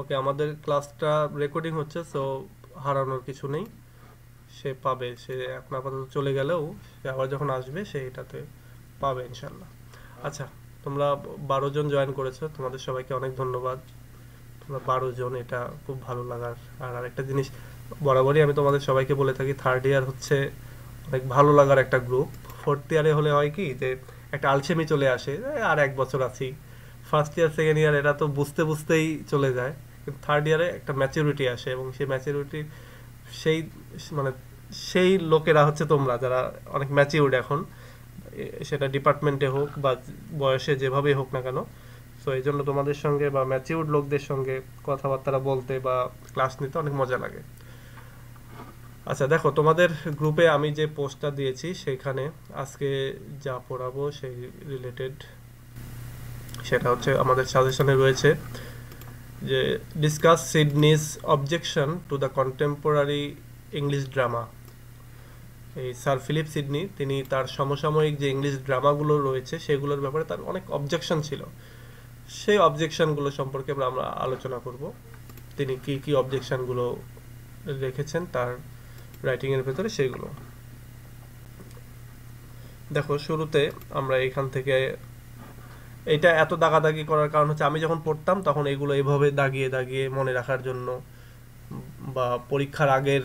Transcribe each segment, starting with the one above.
ওকে আমাদের ক্লাসটা রেকর্ডিং হচ্ছে সো হারানোর কিছু নেই সে পাবে সে এখন আপাতত চলে গেলেও সে আবার যখন আসবে সে এটাতে পাবে ইনশাআল্লাহ আচ্ছা তোমরা 12 জন জয়েন করেছো তোমাদের সবাইকে অনেক ধন্যবাদ তোমরা 12 জন এটা খুব ভালো লাগার আর আরেকটা জিনিস বরাবরই আমি তোমাদের সবাইকে বলে থাকি থার্ড ইয়ার হচ্ছে অনেক ভালো লাগার একটা গ্রুপ ফোর্থ ইয়ারে হলে হয় কি যে একটা আলসেমি চলে আসে আর এক বছর আছি ফার্স্ট ইয়ার সেকেন্ড ইয়ার এটা তো বুঝতে বুঝতেই চলে যায় কিন্তু থার্ড ইয়ারে একটা ম্যাচুরিটি আসে এবং সেই ম্যাচুরিটি সেই মানে সেই লোকেরা হচ্ছে তোমরা যারা অনেক ম্যাচিউরড এখন সেটা ডিপার্টমেন্টে হোক বা বয়সে যেভাবে হোক না কেন সো এইজন্য তোমাদের সঙ্গে বা ম্যাচিউরড লোকদের সঙ্গে কথাবার্তা বলতে বা ক্লাস নিতে অনেক মজা লাগে আচ্ছা দেখো তোমাদের গ্রুপে আমি যে পোস্টটা দিয়েছি সেখানে আজকে যা পড়াবো সেই রিলেটেড সেটা হচ্ছে আমাদের সাজেশনে রয়েছে যে discuss Sidney's objection to the contemporary English drama এই স্যার ফিলিপ সিডনি তিনি তার সমসাময়িক যে ইংলিশ ড্রামাগুলো রয়েছে সেগুলোর ব্যাপারে তার অনেক অবজেকশন ছিল সেই অবজেকশনগুলো সম্পর্কে আমরা আলোচনা করব তিনি কি কি অবজেকশনগুলো রেখেছেন তার রাইটিং এর ভিতরে সেগুলো দেখো শুরুতে আমরা এখান থেকে এটা এত দাগাদাগি করার কারণ হচ্ছে আমি যখন পড়তাম তখন এগুলো এইভাবে দাগিয়ে দাগিয়ে মনে রাখার জন্য বা পরীক্ষার আগের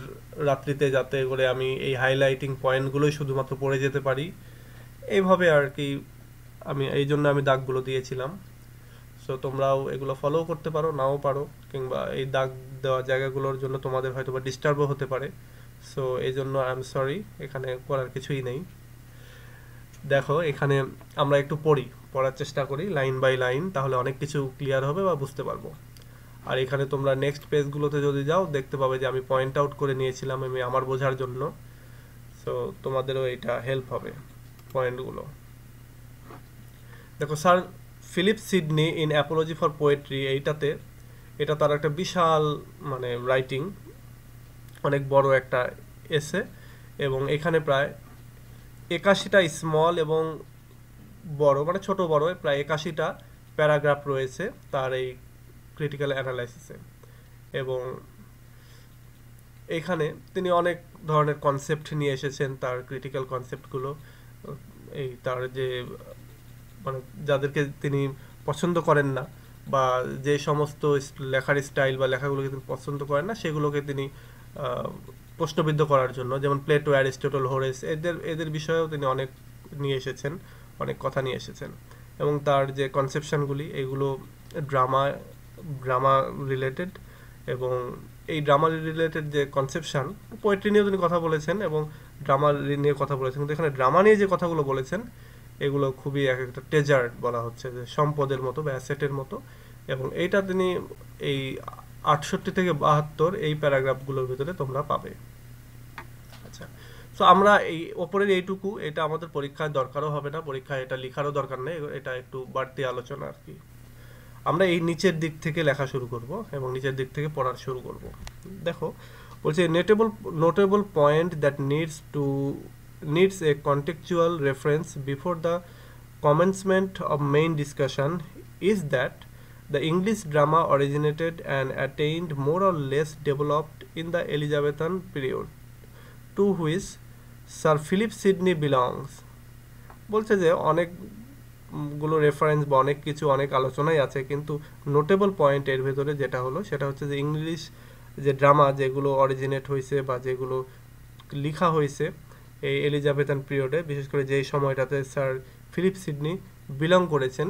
রাত্রিতে যাতে করে আমি এই হাইলাইটিং পয়েন্টগুলোই শুধুমাত্র পড়ে যেতে পারি এইভাবে আর কি আমি এই জন্য আমি দাগগুলো দিয়েছিলাম সো তোমরাও এগুলো ফলো করতে পারো নাও পারো কিংবা এই দাগ দেওয়া জায়গাগুলোর জন্য তোমাদের হয়তো বা ডিস্টার্বও হতে পারে সো এই জন্য আই এম সরি এখানে করার কিছুই নেই দেখো এখানে আমরা একটু পড়ি পড়ার চেষ্টা করি লাইন বাই লাইন তাহলে অনেক কিছু ক্লিয়ার হবে বা বুঝতে পারবো আর এখানে তোমরা নেক্সট পেজগুলোতে যদি যাও দেখতে পাবে যে আমি পয়েন্ট আউট করে নিয়েছিলাম আমি আমার বোঝার জন্য সো তোমাদেরও এটা হেল্প হবে পয়েন্টগুলো দেখো sir Philip Sidney in Apology for poetry এইটাতে এটা তার একটা বিশাল মানে রাইটিং অনেক বড় একটা এসে এবং এখানে প্রায় 81টা স্মল এবং বড় মানে ছোট বড় প্রায় 81টা প্যারাগ্রাফ রয়েছে তার এই ক্রিটিক্যাল অ্যানালাইসিসে এবং এখানে তিনি অনেক ধরনের কনসেপ্ট নিয়ে এসেছেন তার ক্রিটিক্যাল কনসেপ্টগুলো এই তার যে মানে যাদেরকে তিনি পছন্দ করেন না বা যে সমস্ত লেখার স্টাইল বা লেখাগুলোকে তিনি পছন্দ করেন না সেগুলোকে তিনি প্রশ্নবিদ্ধ করার জন্য যেমন প্লেটো অ্যারিস্টটল হোরেস এদের বিষয়েও তিনি অনেক নিয়ে এসেছেন অনেক কথা নিয়ে এসেছেন এবং তার যে কনসেপশনগুলি এগুলো ড্রামা রিলেটেড এবং এই ড্রামা রিলেটেড যে কনসেপশন পোয়েট্রি নিয়েও তিনি কথা বলেছেন এবং ড্রামা নিয়ে কথা বলেছেন কিন্তু এখানে ড্রামা নিয়ে যে কথাগুলো বলেছেন এগুলো খুবই এক একটা ট্রেজার বলা হচ্ছে যে সম্পদের মতো বা অ্যাসেটের মতো এবং এইটা তিনি এই 68 থেকে 72 এই প্যারাগ্রাফগুলোর ভিতরে তোমরা পাবে আচ্ছা সো আমরা এই ওপরের এইটুকু এটা আমাদের পরীক্ষায় দরকারও হবে না পরীক্ষায় এটা লেখারও দরকার নেই এটা একটু বাড়তি আলোচনা আর কি আমরা এই নিচের দিক থেকে লেখা শুরু করব এবং নিচের দিক থেকে পড়া শুরু করব দেখো বলছে notable point that needs a contextual reference before the commencement of main discussion is that the English drama originated and attained more or less developed in the Elizabethan period, to which Sir Philip Sidney belongs. বলছে যে অনেকগুলো reference বা অনেক কিছু অনেক আলোচনাই আছে কিন্তু নোটেবল পয়েন্ট এর ভেতরে যেটা হলো সেটা হচ্ছে যে ইংলিশ যে ড্রামা যেগুলো অরিজিনেট হয়েছে বা যেগুলো লেখা হয়েছে এই এলিজাবেথান পিরিয়ডে বিশেষ করে যেই সময়টাতে স্যার ফিলিপ সিডনি বিলং করেছেন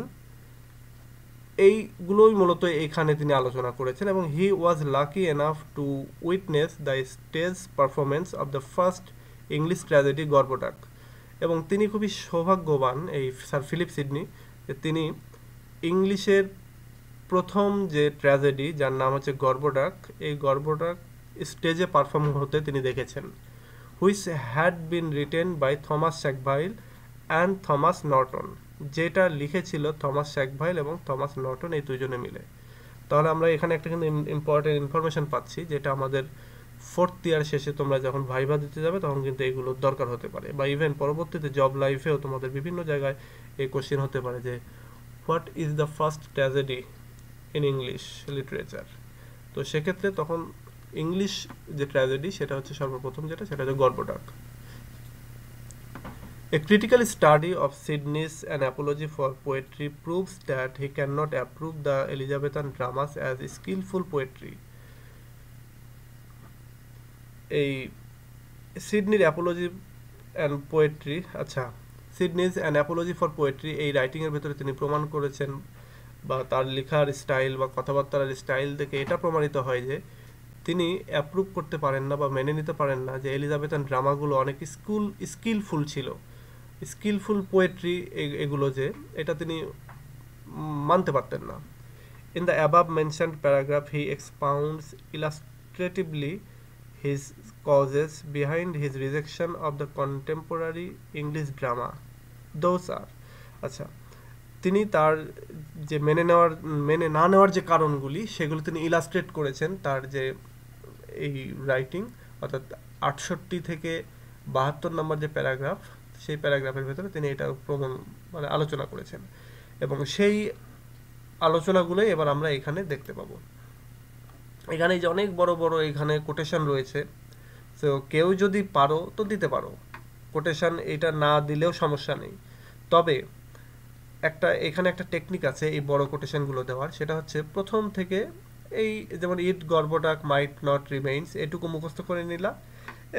এইগুলোই মূলত এখানে তিনি আলোচনা করেছেন এবং he was lucky enough to witness the stage performance of the first English tragedy Gorboduc এবং তিনি খুবই সৌভাগ্যবান এই স্যার ফিলিপ সিডনি তিনি ইংলিশের প্রথম যে ট্র্যাজেডি যার নাম হচ্ছে গর্বোডাক এই গর্বোডাক স্টেজে পারফর্ম হতে তিনি দেখেছেন which had been written by Thomas Sackville and Thomas Norton যেটা লিখেছিল থমাস স্যাকভাইল এবং থমাস নর্টন এই দুজনে মিলে তাহলে আমরা এখানে একটা কিন্তু ইম্পর্টেন্ট ইনফরমেশন পাচ্ছি যেটা আমাদের ফোর্থ ইয়ার শেষে তোমরা যখন ভাইভা দিতে যাবে তখন কিন্তু এগুলো দরকার হতে পারে বা ইভেন পরবর্তীতে জব লাইফেও তোমাদের বিভিন্ন জায়গায় এই কোশ্চেন হতে পারে যে what is the first tragedy in English literature তো সেক্ষেত্রে তখন ইংলিশ যে ট্র্যাজেডি সেটা হচ্ছে সর্বপ্রথম যেটা সেটা হচ্ছে গর্বডাক। A critical study of Sidney's An Apology for Poetry proves that he cannot approve the Elizabethan dramas as skillful poetry. A Sidney's Apology and Poetry, acha Sidney's An Apology for Poetry, a writing er bhitore tini proman korechen ba tar likhar style ba kothabartar style theke eta promanito hoy je tini approve korte paren na ba mene nite paren na je Elizabethan drama gulo onek skillful chilo। Skillful poetry এগুলো যে এটা তিনি মানতে পারতেন না। In the above mentioned paragraph he expounds illustratively his causes behind his rejection of the contemporary English drama those are আচ্ছা তিনি তার যে মেনে না নেওয়ার যে কারণগুলি সেগুলো তিনি ইলাস্ট্রেট করেছেন তার যে এই রাইটিং অর্থাৎ ৬৮ থেকে ৭২ নম্বর যে প্যারাগ্রাফ সেই প্যারাগ্রাফের ভিতরে তিনি এটা প্রমাণ মানে আলোচনা করেছেন এবং সেই আলোচনাগুলোই এবার আমরা এখানে দেখতে পাবো। এখানে যে অনেক বড় বড় এখানে কোটেশন রয়েছে তো কেউ যদি পারো তো দিতে পারো, কোটেশন এটা না দিলেও সমস্যা নেই। তবে একটা এখানে একটা টেকনিক আছে এই বড় কোটেশনগুলো দেওয়ার, সেটা হচ্ছে প্রথম থেকে এই যেমন ইট গর্বডাক মাইট নট রিমেইনস এটুকু মুখস্থ করে নিলা,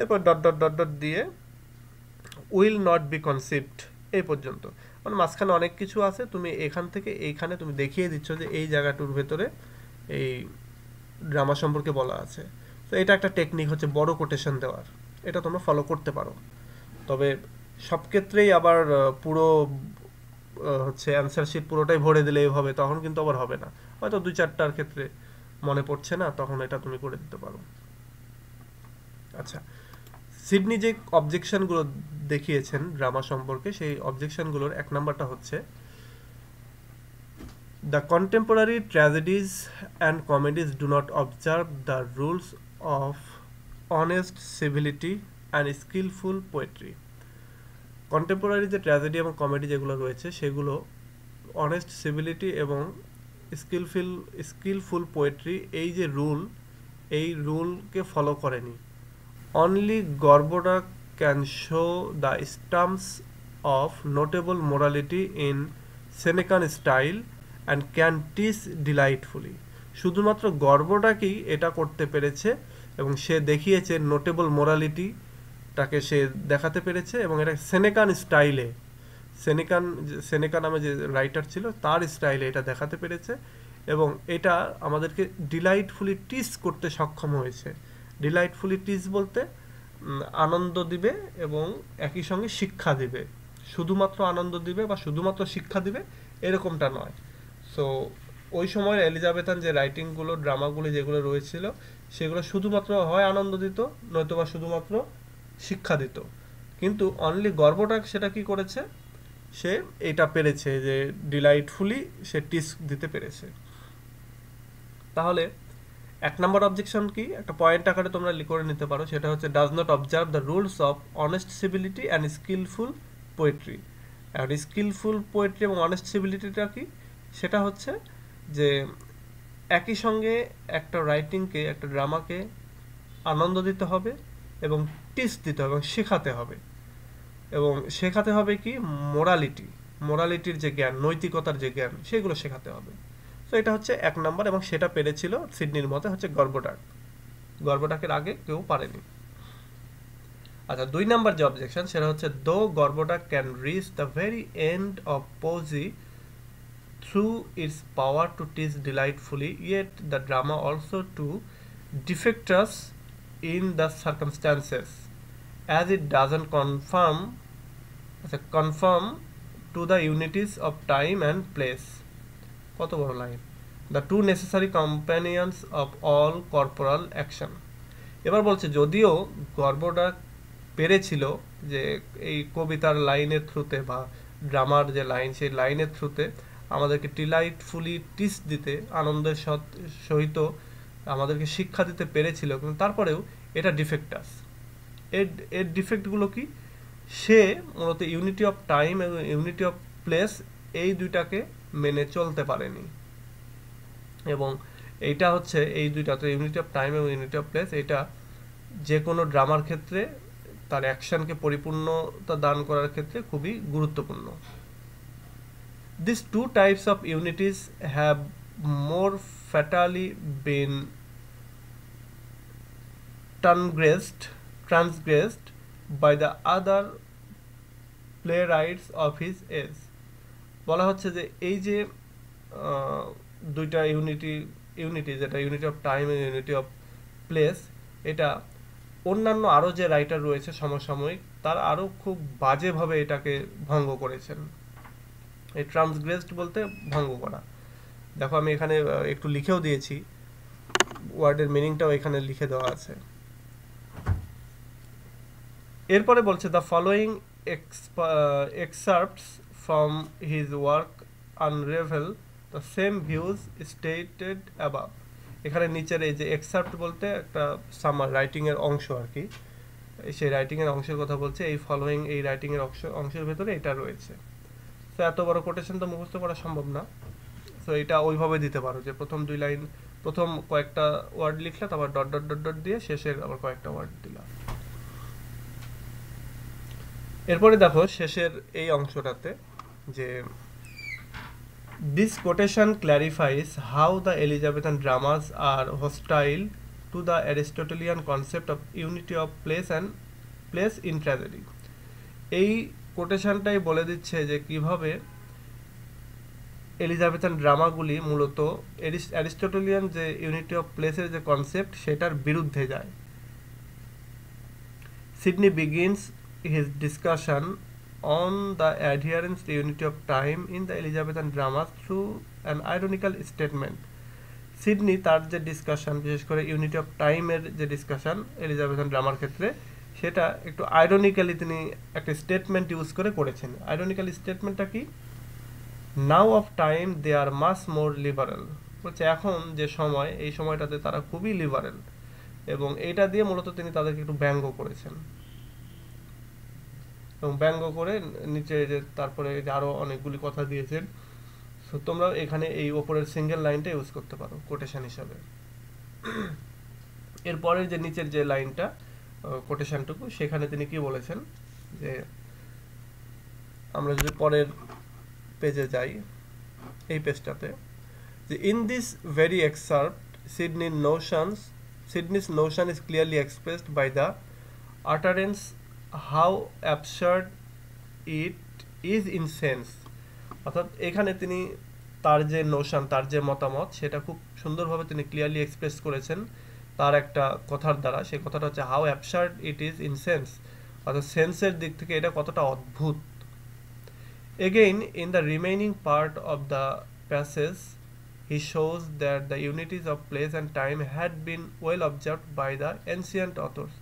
এরপর ডট ডট ডট ডট দিয়ে will not be conceived এই পর্যন্ত, মানে মাঝখানে অনেক কিছু আছে তুমি এখান থেকে এইখানে তুমি দেখিয়ে দিচ্ছ যে এই জায়গাটুর ভেতরে এই ড্রামা সম্পর্কে বলা আছে। তো এটা একটা টেকনিক হচ্ছে বড় কোটেশন দেওয়ার, এটা তোমরা ফলো করতে পারো। তবে সব ক্ষেত্রেই আবার পুরো হচ্ছে অ্যান্সার শিট পুরোটাই ভরে দিলে এইভাবে তখন কিন্তু আবার হবে না, হয়তো দুই চারটার ক্ষেত্রে মনে পড়ছে না তখন এটা তুমি করে দিতে পারো। আচ্ছা সিডনি যে অবজেকশনগুলো দেখিয়েছেন ড্রামা সম্পর্কে সেই অবজেকশনগুলোর এক নাম্বারটা হচ্ছে the contemporary tragedies and comedies do not observe the rules of honest civility and skilful poetry. Contemporary যে ট্র্যাজেডি এবং কমেডি যেগুলো রয়েছে সেগুলো অনেস্ট সিভিলিটি এবং স্কিলফুল পোয়েট্রি এই যে রুল এই রুলকে ফলো করেনি। Only Gorboduc can show the stumps of notable morality in Senecan style and can teach delightfully. শুধুমাত্র গর্বটাকেই এটা করতে পেরেছে এবং সে দেখিয়েছে নোটেবল মোরালিটিটাকে সে দেখাতে পেরেছে এবং এটা সেনেকান স্টাইলে সেনেকা নামে যে রাইটার ছিল তার স্টাইলে এটা দেখাতে পেরেছে এবং এটা আমাদেরকে ডিলাইটফুলি টিচ করতে সক্ষম হয়েছে। ডিলাইটফুলি টিচ বলতে আনন্দ দিবে এবং একই সঙ্গে শিক্ষা দিবে, শুধুমাত্র আনন্দ দিবে বা শুধুমাত্র শিক্ষা দিবে এরকমটা নয়। সো ওই সময় এলিজাবেথান যে রাইটিংগুলো ড্রামাগুলি যেগুলো রয়েছিল সেগুলো শুধুমাত্র হয় আনন্দ দিত নয়তোবা শুধুমাত্র শিক্ষা দিত, কিন্তু অনলি গর্বটা সেটা কি করেছে সে এটা পেরেছে যে ডিলাইটফুলি সে টিচ দিতে পেরেছে। তাহলে এক নম্বর অবজেকশন কি একটা পয়েন্ট আকারে তোমরা করে নিতে পারো, সেটা হচ্ছে does not observe the rules of honest civility and skilful poetry. আর স্কিলফুল পোয়েট্রি এবং অনেস্ট সিভিলিটিটা কি সেটা হচ্ছে যে একই সঙ্গে একটা রাইটিংকে একটা ড্রামাকে আনন্দ দিতে হবে এবং টিচ দিতে হবে এবং শেখাতে হবে, এবং শেখাতে হবে কি মোরালিটির যে জ্ঞান নৈতিকতার যে জ্ঞান সেগুলো শেখাতে হবে। তো এটা হচ্ছে এক নাম্বার এবং সেটা পেরেছিল সিডনির মতে হচ্ছে গর্বডাকের আগে কেউ পারেনি। আচ্ছা দুই নাম্বার যে অবজেকশন সেটা হচ্ছে though Gorboduc can reach the very end of poesy through its power to teach delightfully yet the drama also too defectuous in the circumstances as it doesn't confirm to the unities of time and place. কত বড় line, the two necessary companions of all corporal action. এবার বলছে যদিও গর্বটা পেরেছিল যে এই কবিতার লাইনের থ্রুতে বা ড্রামার যে লাইন সেই লাইনের থ্রুতে আমাদেরকে ডিলাইটফুলি টিচ দিতে আনন্দের সহিত আমাদেরকে শিক্ষা দিতে পেরেছিল, কিন্তু তারপরেও এটা ডিফেক্টাস। এর ডিফেক্টগুলো কি সে মূলত ইউনিটি অফ টাইম এবং ইউনিটি অফ প্লেস এই দুইটাকে মেনে চলতে পারেনি এবং এইটা হচ্ছে এই দুইটা তো ইউনিটি অফ টাইম এবং ইউনিটি অফ প্লেস এটা যে কোনো ড্রামার ক্ষেত্রে তার অ্যাকশনকে পরিপূর্ণতা দান করার ক্ষেত্রে খুবই গুরুত্বপূর্ণ। These two types of unities have more fatally been transgressed by the other playwrights of his age. বলা হচ্ছে যে এই যে দুইটা ইউনিটি যেটা ইউনিটি অফ টাইম এবং ইউনিটি অফ প্লেস এটা অন্যান্য আরও যে রাইটার রয়েছে সমসাময়িক তার আরও খুব বাজেভাবে এটাকে ভঙ্গ করেছেন। এই ট্রান্সগ্রেসড বলতে ভঙ্গ করা। দেখো আমি এখানে একটু লিখেও দিয়েছি, ওয়ার্ডের মিনিংটাও এখানে লিখে দেওয়া আছে। এরপরে বলছে the following excerpts from his work unravel the same views stated above. এখানে নিচের এই যে এক্সাপ্ট বলতে একটা সামার রাইটিংয়ের অংশ আর কি, সেই রাইটিংয়ের অংশের কথা বলছে। এই ফলোয়িং এই রাইটিংয়ের অংশের ভেতরে এটা রয়েছে। তো এত বড় কোটেশন তো মুখস্থ করা সম্ভব না, তো এটা ওইভাবে দিতে পারো যে প্রথম দুই লাইন প্রথম কয়েকটা ওয়ার্ড লিখলা, তারপর ডট ডট ডট ডট দিয়ে শেষের আবার কয়েকটা ওয়ার্ড দিলাম। এরপরে দেখো শেষের এই অংশটাতে যে This quotation clarifies how the Elizabethan dramas are hostile to the Aristotelian concept of unity of place and place in tragedy. এই কোটেশনটাই বলে দিচ্ছে যে কিভাবে এলিজাবেথান ড্রামাগুলি মূলত অ্যারিস্টটলিয়ান যে ইউনিটি অফ প্লেসের যে কনসেপ্ট সেটার বিরুদ্ধে যায়। Sidney begins his discussion on the adherence to unity of time in the Elizabethan dramas through an ironical statement. Sidney তার যে ডিসকাশন বিশেষ করে ইউনিটি অফ টাইমের যে ডিসকাশন এলিজাবেথান ড্রামার ক্ষেত্রে সেটা একটু আইরনিক্যালি তিনি একটা স্টেটমেন্ট ইউজ করেছেন। আইরনিক্যাল স্টেটমেন্টটা কি? Now of time they are much more liberal, বলছে এখন যে সময় এই সময়টাতে তারা খুবই লিবারেল, এবং এইটা দিয়ে মূলত তিনি তাদেরকে একটু ব্যঙ্গ করেছেন। এবং ব্যঙ্গ করে নিচে যে তারপরে আরও অনেকগুলি কথা দিয়েছেন। সো তোমরা এখানে এই ওপরের সিঙ্গেল লাইনটা ইউজ করতে পারো কোটেশন হিসাবে। এরপরের যে নিচের যে লাইনটা কোটেশনটুকু সেখানে তিনি কি বলেছেন যে আমরা যদি পরের পেজে যাই এই পেজটাতে যে in this very excerpt Sidney's notion is clearly expressed by the utterance how absurd it is in sense. অর্থাৎ এখানে তিনি তার যে নোশন তার যে মতামত সেটা খুব সুন্দরভাবে তিনি ক্লিয়ারলি এক্সপ্রেস করেছেন তার একটা কথার দ্বারা। সেই কথাটা হচ্ছে how absurd it is in sense, অর্থাৎ সেন্সের দিক থেকে এটা কতটা অদ্ভুত। Again in the remaining part of the passage he shows that the unities of place and time had been well observed by the ancient authors.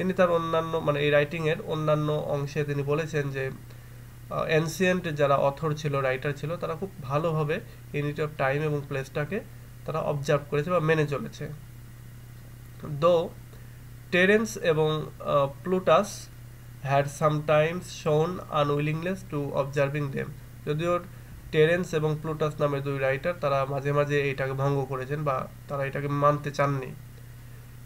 তিনি তার অন্যান্য মানে এই রাইটিংয়ের অন্যান্য অংশে তিনি বলেছেন যে অ্যানসিয়েন্ট যারা অথর ছিল রাইটার ছিল তারা খুব ভালোভাবে ইউনিটি অফ টাইম এবং প্লেসটাকে তারা অবজার্ভ করেছে বা মেনে চলেছে। দো টেরেন্স এবং Plautus had sometimes shown unwillingness to observing them, যদিও টেরেন্স এবং প্লুটাস নামে দুই রাইটার তারা মাঝে মাঝে এইটাকে ভঙ্গ করেছেন বা তারা এটাকে মানতে চাননি।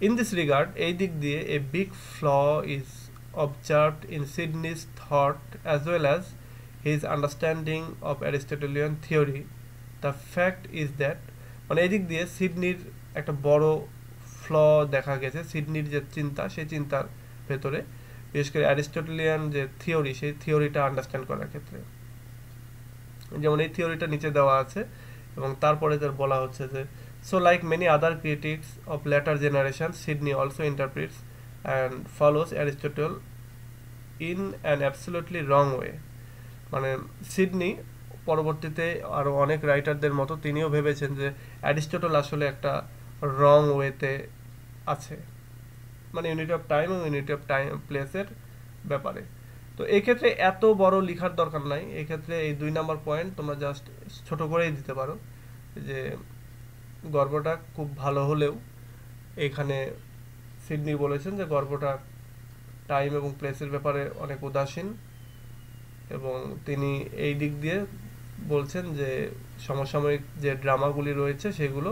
In this regard, এই দিক দিয়ে a big flaw is observed in Sidney's thought as well as his understanding of Aristotelian theory. The fact is that মানে এই দিক দিয়ে সিডনির একটা বড় ফ্ল দেখা গেছে সিডনির যে চিন্তা সেই চিন্তার ভেতরে, বিশেষ করে অ্যারিস্টটলিয়ান যে থিওরি সেই থিওরিটা আন্ডারস্ট্যান্ড করার ক্ষেত্রে। যেমন এই থিওরিটা নিচে দেওয়া আছে এবং তারপরে তার বলা হচ্ছে যে So like many other critics of later generation, Sidney also interprets and follows Aristotle in an absolutely wrong way. মানে সিডনি পরবর্তীতে আরও অনেক রাইটারদের মতো তিনিও ভেবেছেন যে অ্যারিস্টটল আসলে একটা রং ওয়েতে আছে, মানে ইউনিটি অফ টাইম এবং ইউনিটি অফ টাইম প্লেসের ব্যাপারে। তো এক্ষেত্রে এত বড় লিখার দরকার নাই, এক্ষেত্রে এই 2 নম্বর পয়েন্ট তোমরা জাস্ট ছোটো করেই দিতে পারো যে গর্বটা খুব ভালো হলেও এখানে সিডনি বলেছেন যে গর্বটা টাইম এবং প্লেসের ব্যাপারে অনেক উদাসীন, এবং তিনি এই দিক দিয়ে বলছেন যে সমসাময়িক যে ড্রামাগুলি রয়েছে সেগুলো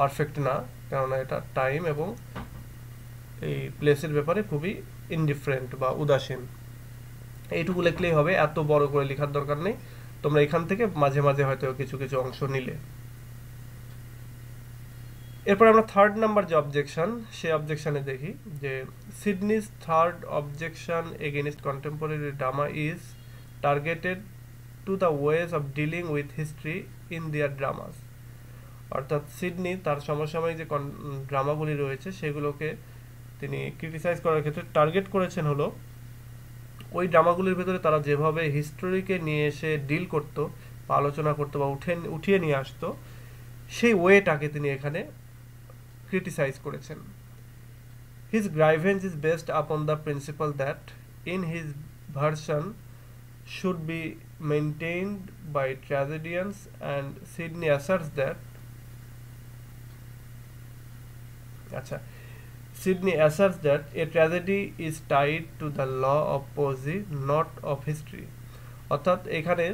পারফেক্ট না, কারণ এটা টাইম এবং এই প্লেসের ব্যাপারে খুবই ইনডিফারেন্ট বা উদাসীন। এইটুকু লিখলেই হবে, এত বড় করে লেখার দরকার নেই। তোমরা এখান থেকে মাঝে মাঝে হয়তো কিছু কিছু অংশ নিলে। এরপর আমরা থার্ড নাম্বার যে অবজেকশন, সেই অবজেকশানে দেখি যে Sidney's third objection against contemporary drama is targeted to the ways of dealing with history in their dramas. অর্থাৎ সিডনি তার সমসাময়িক যে ড্রামাগুলি রয়েছে সেগুলোকে তিনি ক্রিটিসাইজ করার ক্ষেত্রে টার্গেট করেছেন হলো ওই ড্রামাগুলির ভেতরে তারা যেভাবে হিস্টোরিকে নিয়ে এসে ডিল করতো বা আলোচনা করতো বা উঠিয়ে নিয়ে আসতো, সেই ওয়েটাকে তিনি এখানে ক্রিটিসাইজ করেছেন। His grievance is based upon the principle that in his version should be maintained by tragedians, and Sidney asserts that a tragedy is tied to the law of poesy, not of history. অর্থাৎ এখানে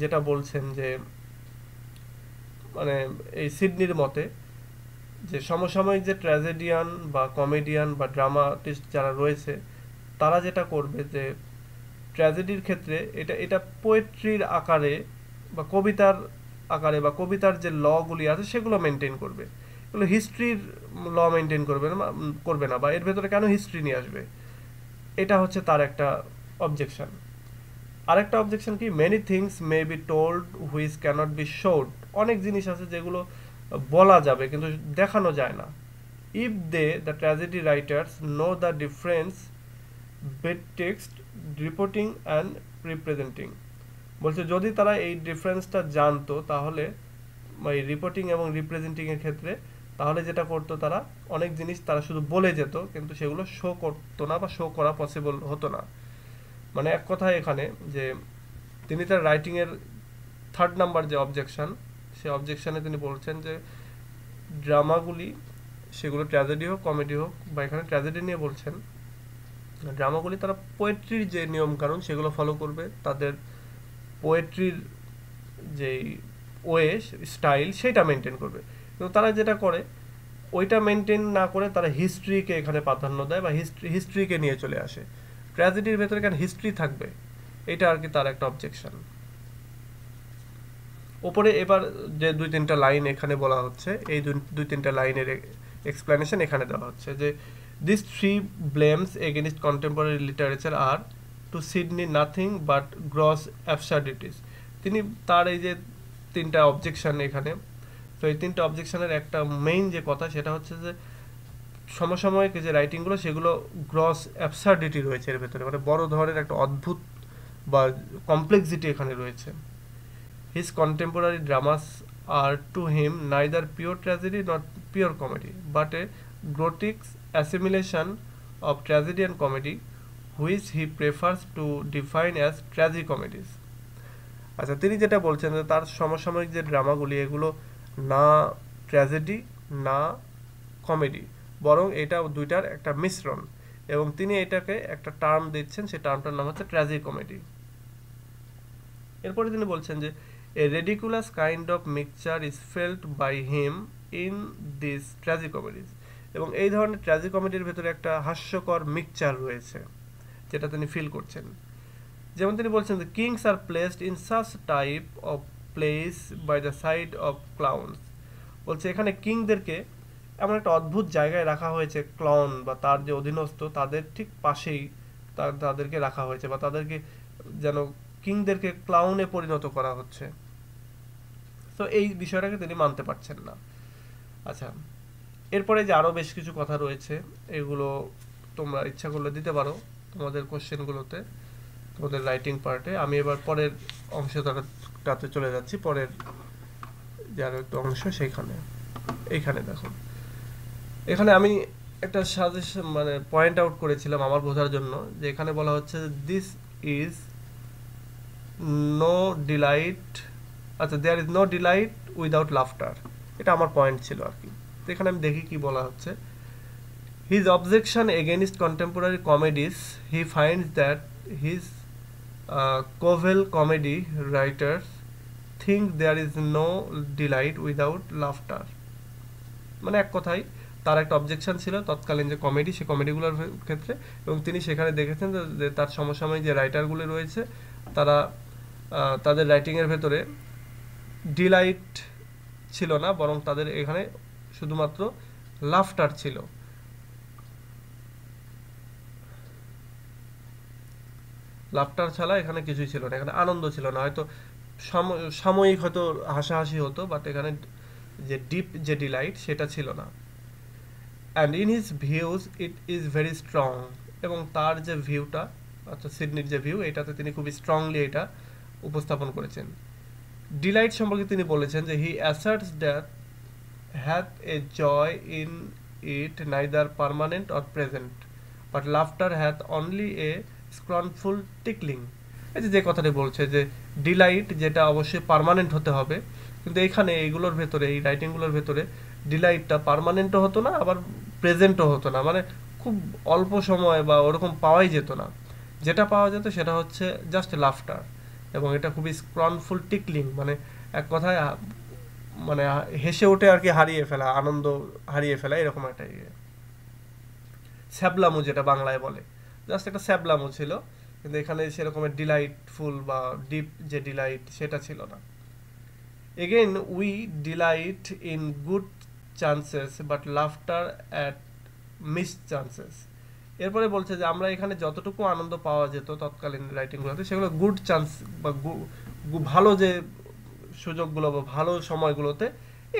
যেটা বলছেন যে মানে এই সিডনির মতে যে সমসাময়িক যে ট্র্যাজেডিয়ান বা কমেডিয়ান বা ড্রামাটিস্ট যারা রয়েছে তারা যেটা করবে যে ট্র্যাজেডির ক্ষেত্রে এটা পোয়েট্রির আকারে বা কবিতার আকারে বা কবিতার যে লগুলি আছে সেগুলো মেনটেন করবে, এগুলো হিস্ট্রির ল মেনটেন করবে না বা এর ভেতরে কেন হিস্ট্রি নিয়ে আসবে, এটা হচ্ছে তার একটা অবজেকশান। আরেকটা অবজেকশান কি, many things may be told which cannot be showed. অনেক জিনিস আছে যেগুলো বলা যাবে কিন্তু দেখানো যায় না। If the tragedy writers know the difference bit text reporting and representing, বলছে যদি তারা এই ডিফারেন্সটা জানতো তাহলে এই রিপোর্টিং এবং রিপ্রেজেন্টিংয়ের ক্ষেত্রে, তাহলে যেটা করতো তারা অনেক জিনিস তারা শুধু বলে যেত কিন্তু সেগুলো শো করতো না বা শো করা পসিবল হতো না। মানে এক কথায় এখানে যে তিনি তার রাইটিংয়ের থার্ড নাম্বার যে অবজেকশান, সেই অবজেকশানে তিনি বলছেন যে ড্রামাগুলি, সেগুলো ট্র্যাজেডি হোক কমেডি হোক বা এখানে ট্র্যাজেডি নিয়ে বলছেন, ড্রামাগুলি তারা পোয়েট্রির যে নিয়মকানুন সেগুলো ফলো করবে, তাদের পোয়েট্রির যেই ওয়ে স্টাইল সেটা মেনটেন করবে, কিন্তু তারা যেটা করে ওইটা মেনটেন না করে তারা হিস্ট্রিকে এখানে প্রাধান্য দেয় বা হিস্ট্রিকে নিয়ে চলে আসে। ট্র্যাজেডির ভেতরে কেন হিস্ট্রি থাকবে, এটা আর কি তার একটা অবজেকশান। ওপরে এবার যে দুই তিনটা লাইন এখানে বলা হচ্ছে, এই দুই তিনটা লাইনের এক্সপ্লেনেশন এখানে দেওয়া হচ্ছে যে this three blames against contemporary literature are to Sidney nothing but gross absurdities. তিনি তার এই যে তিনটা অবজেকশান এখানে, তো এই তিনটা অবজেকশানের একটা মেইন যে কথা সেটা হচ্ছে যে সমসাময়িক যে রাইটিংগুলো সেগুলো গ্রস অ্যাবসার্ডিটি রয়েছে এর ভেতরে, মানে বড় ধরনের একটা অদ্ভুত বা কমপ্লেক্সিটি এখানে রয়েছে। His contemporary dramas are to him neither pure tragedy nor pure comedy, but a grotesque assimilation of tragedy and comedy, which he prefers to define as tragicomedies. আচ্ছা, তিনি যেটা বলছেন যে তার সমসাময়িক যে ড্রামাগুলি এগুলো না ট্র্যাজেডি না কমেডি, বরং এটা দুইটার একটা মিশ্রণ, এবং তিনি এটাকে একটা টার্ম দিচ্ছেন, সেই টার্মটার নাম হচ্ছে ট্র্যাজিকমেডি। এরপরে তিনি বলছেন যে a ridiculous kind of mixture is felt by him in these tragicomedies, এবং এই ধরনের ট্র্যাজিকমেডির ভেতরে একটা হাস্যকর মিক্সচার রয়েছে যেটা তিনি ফিল করছেন। যেমন তিনি বলছেন যে kings are placed in such type of place by the side of clowns, বলছে এখানে কিংদেরকে এমন একটা অদ্ভুত জায়গায় রাখা হয়েছে, ক্লাউন বা তার যে অধীনস্থ তাদের ঠিক পাশেই তাদেরকে রাখা হয়েছে, বা তাদেরকে যেন কিংদেরকে ক্লাউনে পরিণত করা হচ্ছে, তো এই বিষয়টাকে তিনি মানতে পারছেন না। আচ্ছা, এরপরে যে আরও বেশ কিছু কথা রয়েছে এগুলো তোমরা ইচ্ছা করলে দিতে পারো তোমাদের কোশ্চেনগুলোতে, তোমাদের রাইটিং পার্টে। আমি এবার পরের অংশটাতে চলে যাচ্ছি, পরের যে আরও একটু অংশ সেইখানে। এইখানে দেখো, এখানে আমি একটা সাজেশন মানে পয়েন্ট আউট করেছিলাম আমার বোঝার জন্য, যে এখানে বলা হচ্ছে দিস ইজ নো ডিলাইট, আচ্ছা there is no delight without laughter, এটা আমার পয়েন্ট ছিল আর কি। তো এখানে আমি দেখি কি বলা হচ্ছে, his objection against contemporary comedies he finds that his coeval comedy writers think there is no delight without laughter. মানে এক কথাই তার একটা অবজেকশন ছিল তৎকালীন যে কমেডি সেই কমেডিগুলোর ক্ষেত্রে এবং তিনি সেখানে দেখেছেন যে তার সমসাময়িক যে রাইটারগুলো রয়েছে তারা তাদের রাইটিং এর ভিতরে ডিলাইট ছিল না বরং তাদের এখানে শুধুমাত্র লাফটার ছিল লাফটার ছাড়া এখানে কিছুই ছিল না এখানে আনন্দ ছিল না হয়তো সাময়িক হয়তো হাসাহাসি হতো বাট এখানে যে ডিপ যে ডিলাইট সেটা ছিল না and in his views it is very strong এবং তার যে ভিউটা অর্থাৎ সিডনির যে ভিউ এটাতে তিনি খুবই স্ট্রংলি এটা উপস্থাপন করেছেন ডিলাইট সম্পর্কে তিনি বলেছেন যে he asserts that hath a joy in it neither permanent or present but laughter hath only a scornful tickling এই যে কথাটা বলছে যে ডিলাইট যেটা অবশ্যই পার্মানেন্ট হতে হবে কিন্তু এখানে এগুলোর ভিতরে এই রাইটিংগুলোর ভিতরে ডিলাইটটা পার্মানেন্টও হতো না আবার প্রেজেন্টও হতো না মানে খুব অল্প সময় বা ওরকম পাওয়াই যেত না যেটা পাওয়া যেত সেটা হচ্ছে জাস্ট লাফটার এবং এটা খুবই স্কর্নফুল টিকলিং মানে এক কথায় মানে হেসে ওঠে আর কি হারিয়ে ফেলা আনন্দ হারিয়ে ফেলা এরকম একটা স্যাবলামু যেটা বাংলায় বলে জাস্ট একটা স্যাবলামু ছিল কিন্তু এখানে সেরকমের ডিলাইটফুল বা ডিপ যে ডিলাইট সেটা ছিল না again we delight in good chances but laughter at missed chances এরপরে বলছে যে আমরা এখানে যতটুকু আনন্দ পাওয়া যেত তৎকালীন রাইটিংগুলোতে সেগুলো গুড চান্স বা ভালো যে সুযোগগুলো বা ভালো সময়গুলোতে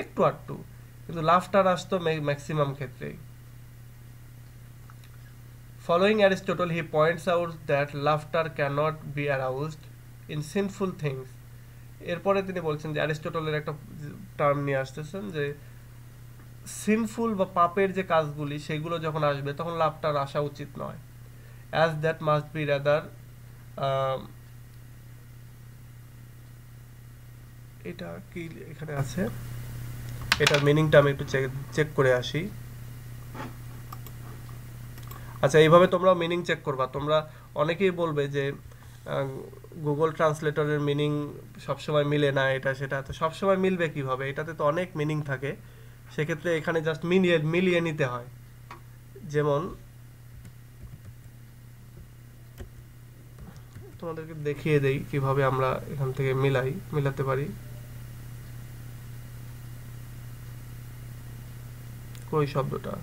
একটু আটটু কিন্তু লাফটার আসতো ম্যাক্সিমাম ক্ষেত্রে following Aristotle he points out that laughter cannot be aroused in sinful things এরপরে তিনি বলছেন যে অ্যারিস্টটলের একটা টার্ম নিয়ে আসতেছেন যে sinful বা পাপের যে কাজগুলি সেগুলো যখন আসবে তখন লাফটার আসা উচিত নয় as that must be rather এটা কি এখানে আছে এটার মিনিংটা আমি একটু চেক করে আসি আচ্ছা এইভাবে তোমরা মিনিং চেক করবা তোমরা অনেকেই বলবে যে গুগল ট্রান্সলেটরের মিনিং সব সময় মিলে না এটা সেটা তো সব সময় মিলবে কিভাবে এটাতে তো অনেক মিনিং থাকে সেক্ষেত্রে এখানে জাস্ট মিলিয়ে নিতে হয় যেমন তোমাদেরকে দেখিয়ে দেই কিভাবে আমরা এখান থেকে মিলাতে পারি কই শব্দটা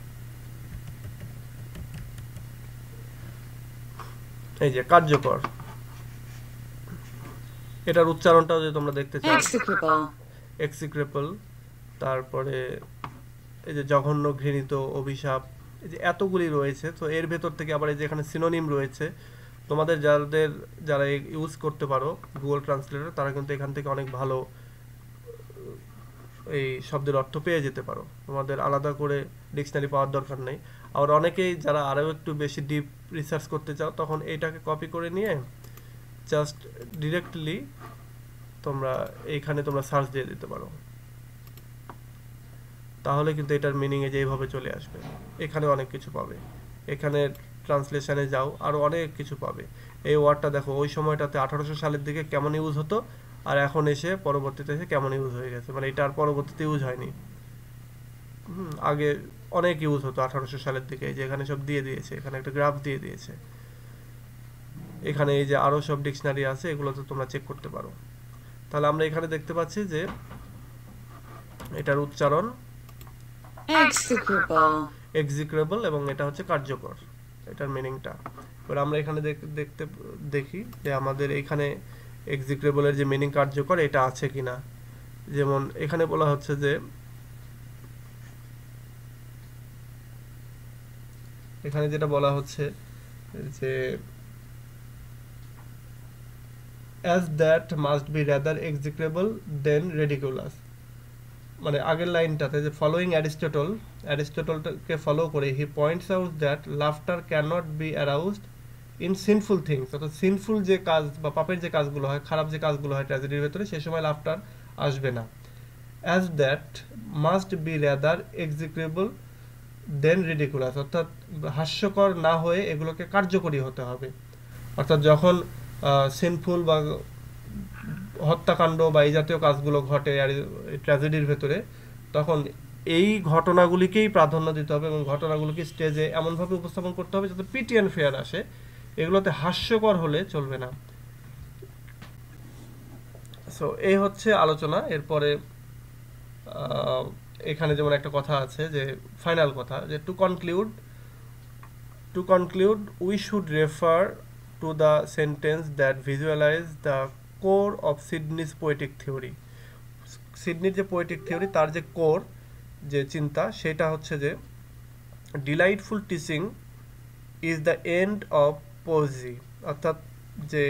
এই যে কার্যকর এটার উচ্চারণটাও যদি তোমরা দেখতে চাও এক্সিক্রেবল তারপরে এই যে জঘন্য ঘৃণিত অভিশাপ এই যে এতগুলি রয়েছে তো এর ভেতর থেকে আবার এই যে এখানে সিনোনিম রয়েছে তোমাদের যারা ইউজ করতে পারো গুগল ট্রান্সলেটর তারা কিন্তু এখান থেকে অনেক ভালো এই শব্দের অর্থ পেয়ে যেতে পারো তোমাদের আলাদা করে ডিকশনারি পাওয়ার দরকার নেই আর অনেকেই যারা আরও একটু বেশি ডিপ রিসার্চ করতে চাও তখন এইটাকে কপি করে নিয়ে জাস্ট ডিরেক্টলি তোমরা এইখানে তোমরা সার্চ দিয়ে দিতে পারো তাহলে কিন্তু এটার মিনিং এ যেভাবে চলে আসবে এখানে অনেক কিছু পাবে এখানে ট্রান্সলেশনে যাও আর অনেক কিছু পাবে এই ওয়ার্ডটা দেখো ওই সময়টাতে 1800 সালের দিকে কেমন ইউজ হতো আর এখন এসে পরবর্তীতে এসে কেমন ইউজ হয়ে গেছে মানে এটা আর পরবর্তীতে ইউজ হয়নি আগে অনেক ইউজ হতো 1800 সালের দিকে এই যে এখানে সব দিয়ে দিয়েছে এখানে একটা গ্রাফ দিয়ে দিয়েছে এখানে এই যে আরো সব ডিকশনারি আছে এগুলো তো তোমরা চেক করতে পারো তাহলে আমরা এখানে দেখতে পাচ্ছি যে এটার উচ্চারণ execrable এবং এটা হচ্ছে কার্যকর এটার মিনিংটা এবার আমরা এখানে দেখি যে আমাদের এখানে execrable এর যে মিনিং কার্যকর এটা আছে কিনা যেমন এখানে বলা হচ্ছে যে এখানে যেটা বলা হচ্ছে যে as that must be rather execrable than ridiculous মানে আগের লাইনটাতে যে ফলোইং অ্যারিস্টটলকে ফলো করে he points out that laughter can not be aroused in sinful things অর্থাৎ সিনফুল যে কাজ বা পাপের যে কাজগুলো হয় খারাপ যে কাজগুলো হয় ট্র্যাজেডির ভেতরে সেই সময় লাফটার আসবে না as that must be rather executable than ridiculous অর্থাৎ হাস্যকর না হয়ে এগুলোকে কার্যকরী হতে হবে অর্থাৎ যখন সিনফুল বা হত্যাকাণ্ড বা এই জাতীয় কাজগুলো ঘটে আর ট্র্যাজেডির ভেতরে তখন এই ঘটনাগুলিকেই প্রাধান্য দিতে হবে এবং ঘটনাগুলোকে স্টেজে এমনভাবে উপস্থাপন করতে হবে যাতে পিটি অ্যান্ড ফেয়ার আসে, এগুলোতে হাস্যকর হলে চলবে না। সো এই হচ্ছে আলোচনা। এরপরে এখানে যেমন একটা কথা আছে যে ফাইনাল কথা যে to conclude we should refer to the sentence that visualise the core of Sidney's poetic theory. সিডনির যে পোয়েটিক থিওরি তার যে কোর, যে চিন্তা, সেটা হচ্ছে যে delightful teaching is the end of poesy, অর্থাৎ যে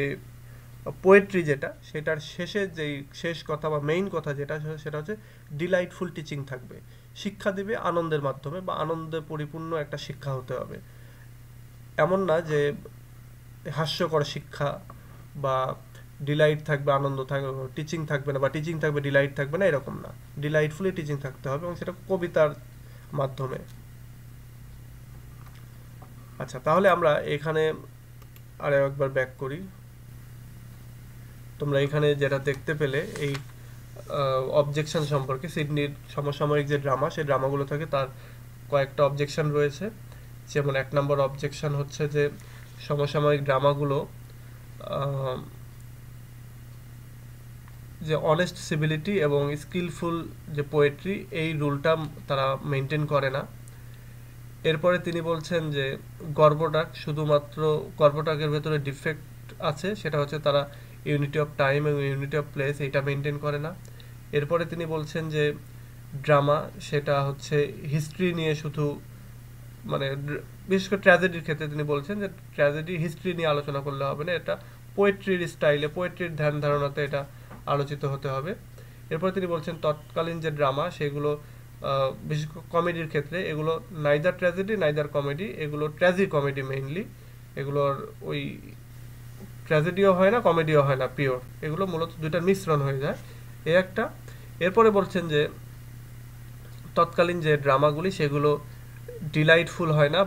পোয়েট্রি যেটা সেটার শেষে যেই শেষ কথা বা মেইন কথা যেটা সেটা হচ্ছে ডিলাইটফুল টিচিং থাকবে, শিক্ষা দিবে আনন্দের মাধ্যমে বা আনন্দে পরিপূর্ণ একটা শিক্ষা হতে হবে, এমন না যে হাস্যকর শিক্ষা বা ডিলাইট থাকবে আনন্দ থাকবে, টিচিং থাকবে না বা টিচিং থাকবে ডিলাইট থাকবে না, এরকম না, ডিলাইটফুলি টিচিং থাকতে হবে এবং সেটা কবিতার মাধ্যমে। আচ্ছা, তাহলে আমরা এখানে আরও একবার ব্যাক করি। তোমরা এখানে যেটা দেখতে পেলে এই অবজেকশন সম্পর্কে, সিডনির সমসাময়িক যে ড্রামা সেই ড্রামাগুলো থাকে তার কয়েকটা অবজেকশন রয়েছে। যেমন এক নম্বর অবজেকশন হচ্ছে যে সমসাময়িক ড্রামাগুলো যে অনেস্ট সিভিলিটি এবং স্কিলফুল যে পোয়েট্রি এই রুলটা তারা মেনটেন করে না। এরপরে তিনি বলছেন যে গর্বটাকের ভেতরে ডিফেক্ট আছে, সেটা হচ্ছে তারা ইউনিটি অফ টাইম এবং ইউনিটি অফ প্লেস এইটা মেনটেন করে না। এরপরে তিনি বলছেন যে ড্রামা সেটা হচ্ছে হিস্ট্রি নিয়ে শুধু, মানে বিশেষ করে ট্র্যাজেডির ক্ষেত্রে তিনি বলছেন যে ট্র্যাজেডি হিস্ট্রি নিয়ে আলোচনা করলে হবে না, এটা পোয়েট্রির স্টাইলে, পোয়েট্রির ধ্যান ধারণাতে এটা আলোচিত হতে হবে। এরপর তিনি বলছেন তৎকালীন যে ড্রামা সেগুলো বিশেষ করে কমেডির ক্ষেত্রে এগুলো নাইদার ট্র্যাজেডি নাইদার কমেডি, এগুলো ট্র্যাজিক কমেডি মেইনলি, এগুলোর ওই ট্র্যাজেডিও হয় না কমেডিও হয় না পিওর, এগুলো মূলত দুইটার মিশ্রণ হয়ে যায় এ একটা। এরপরে বলছেন যে তৎকালীন যে ড্রামাগুলি সেগুলো ডিলাইটফুল হয় না,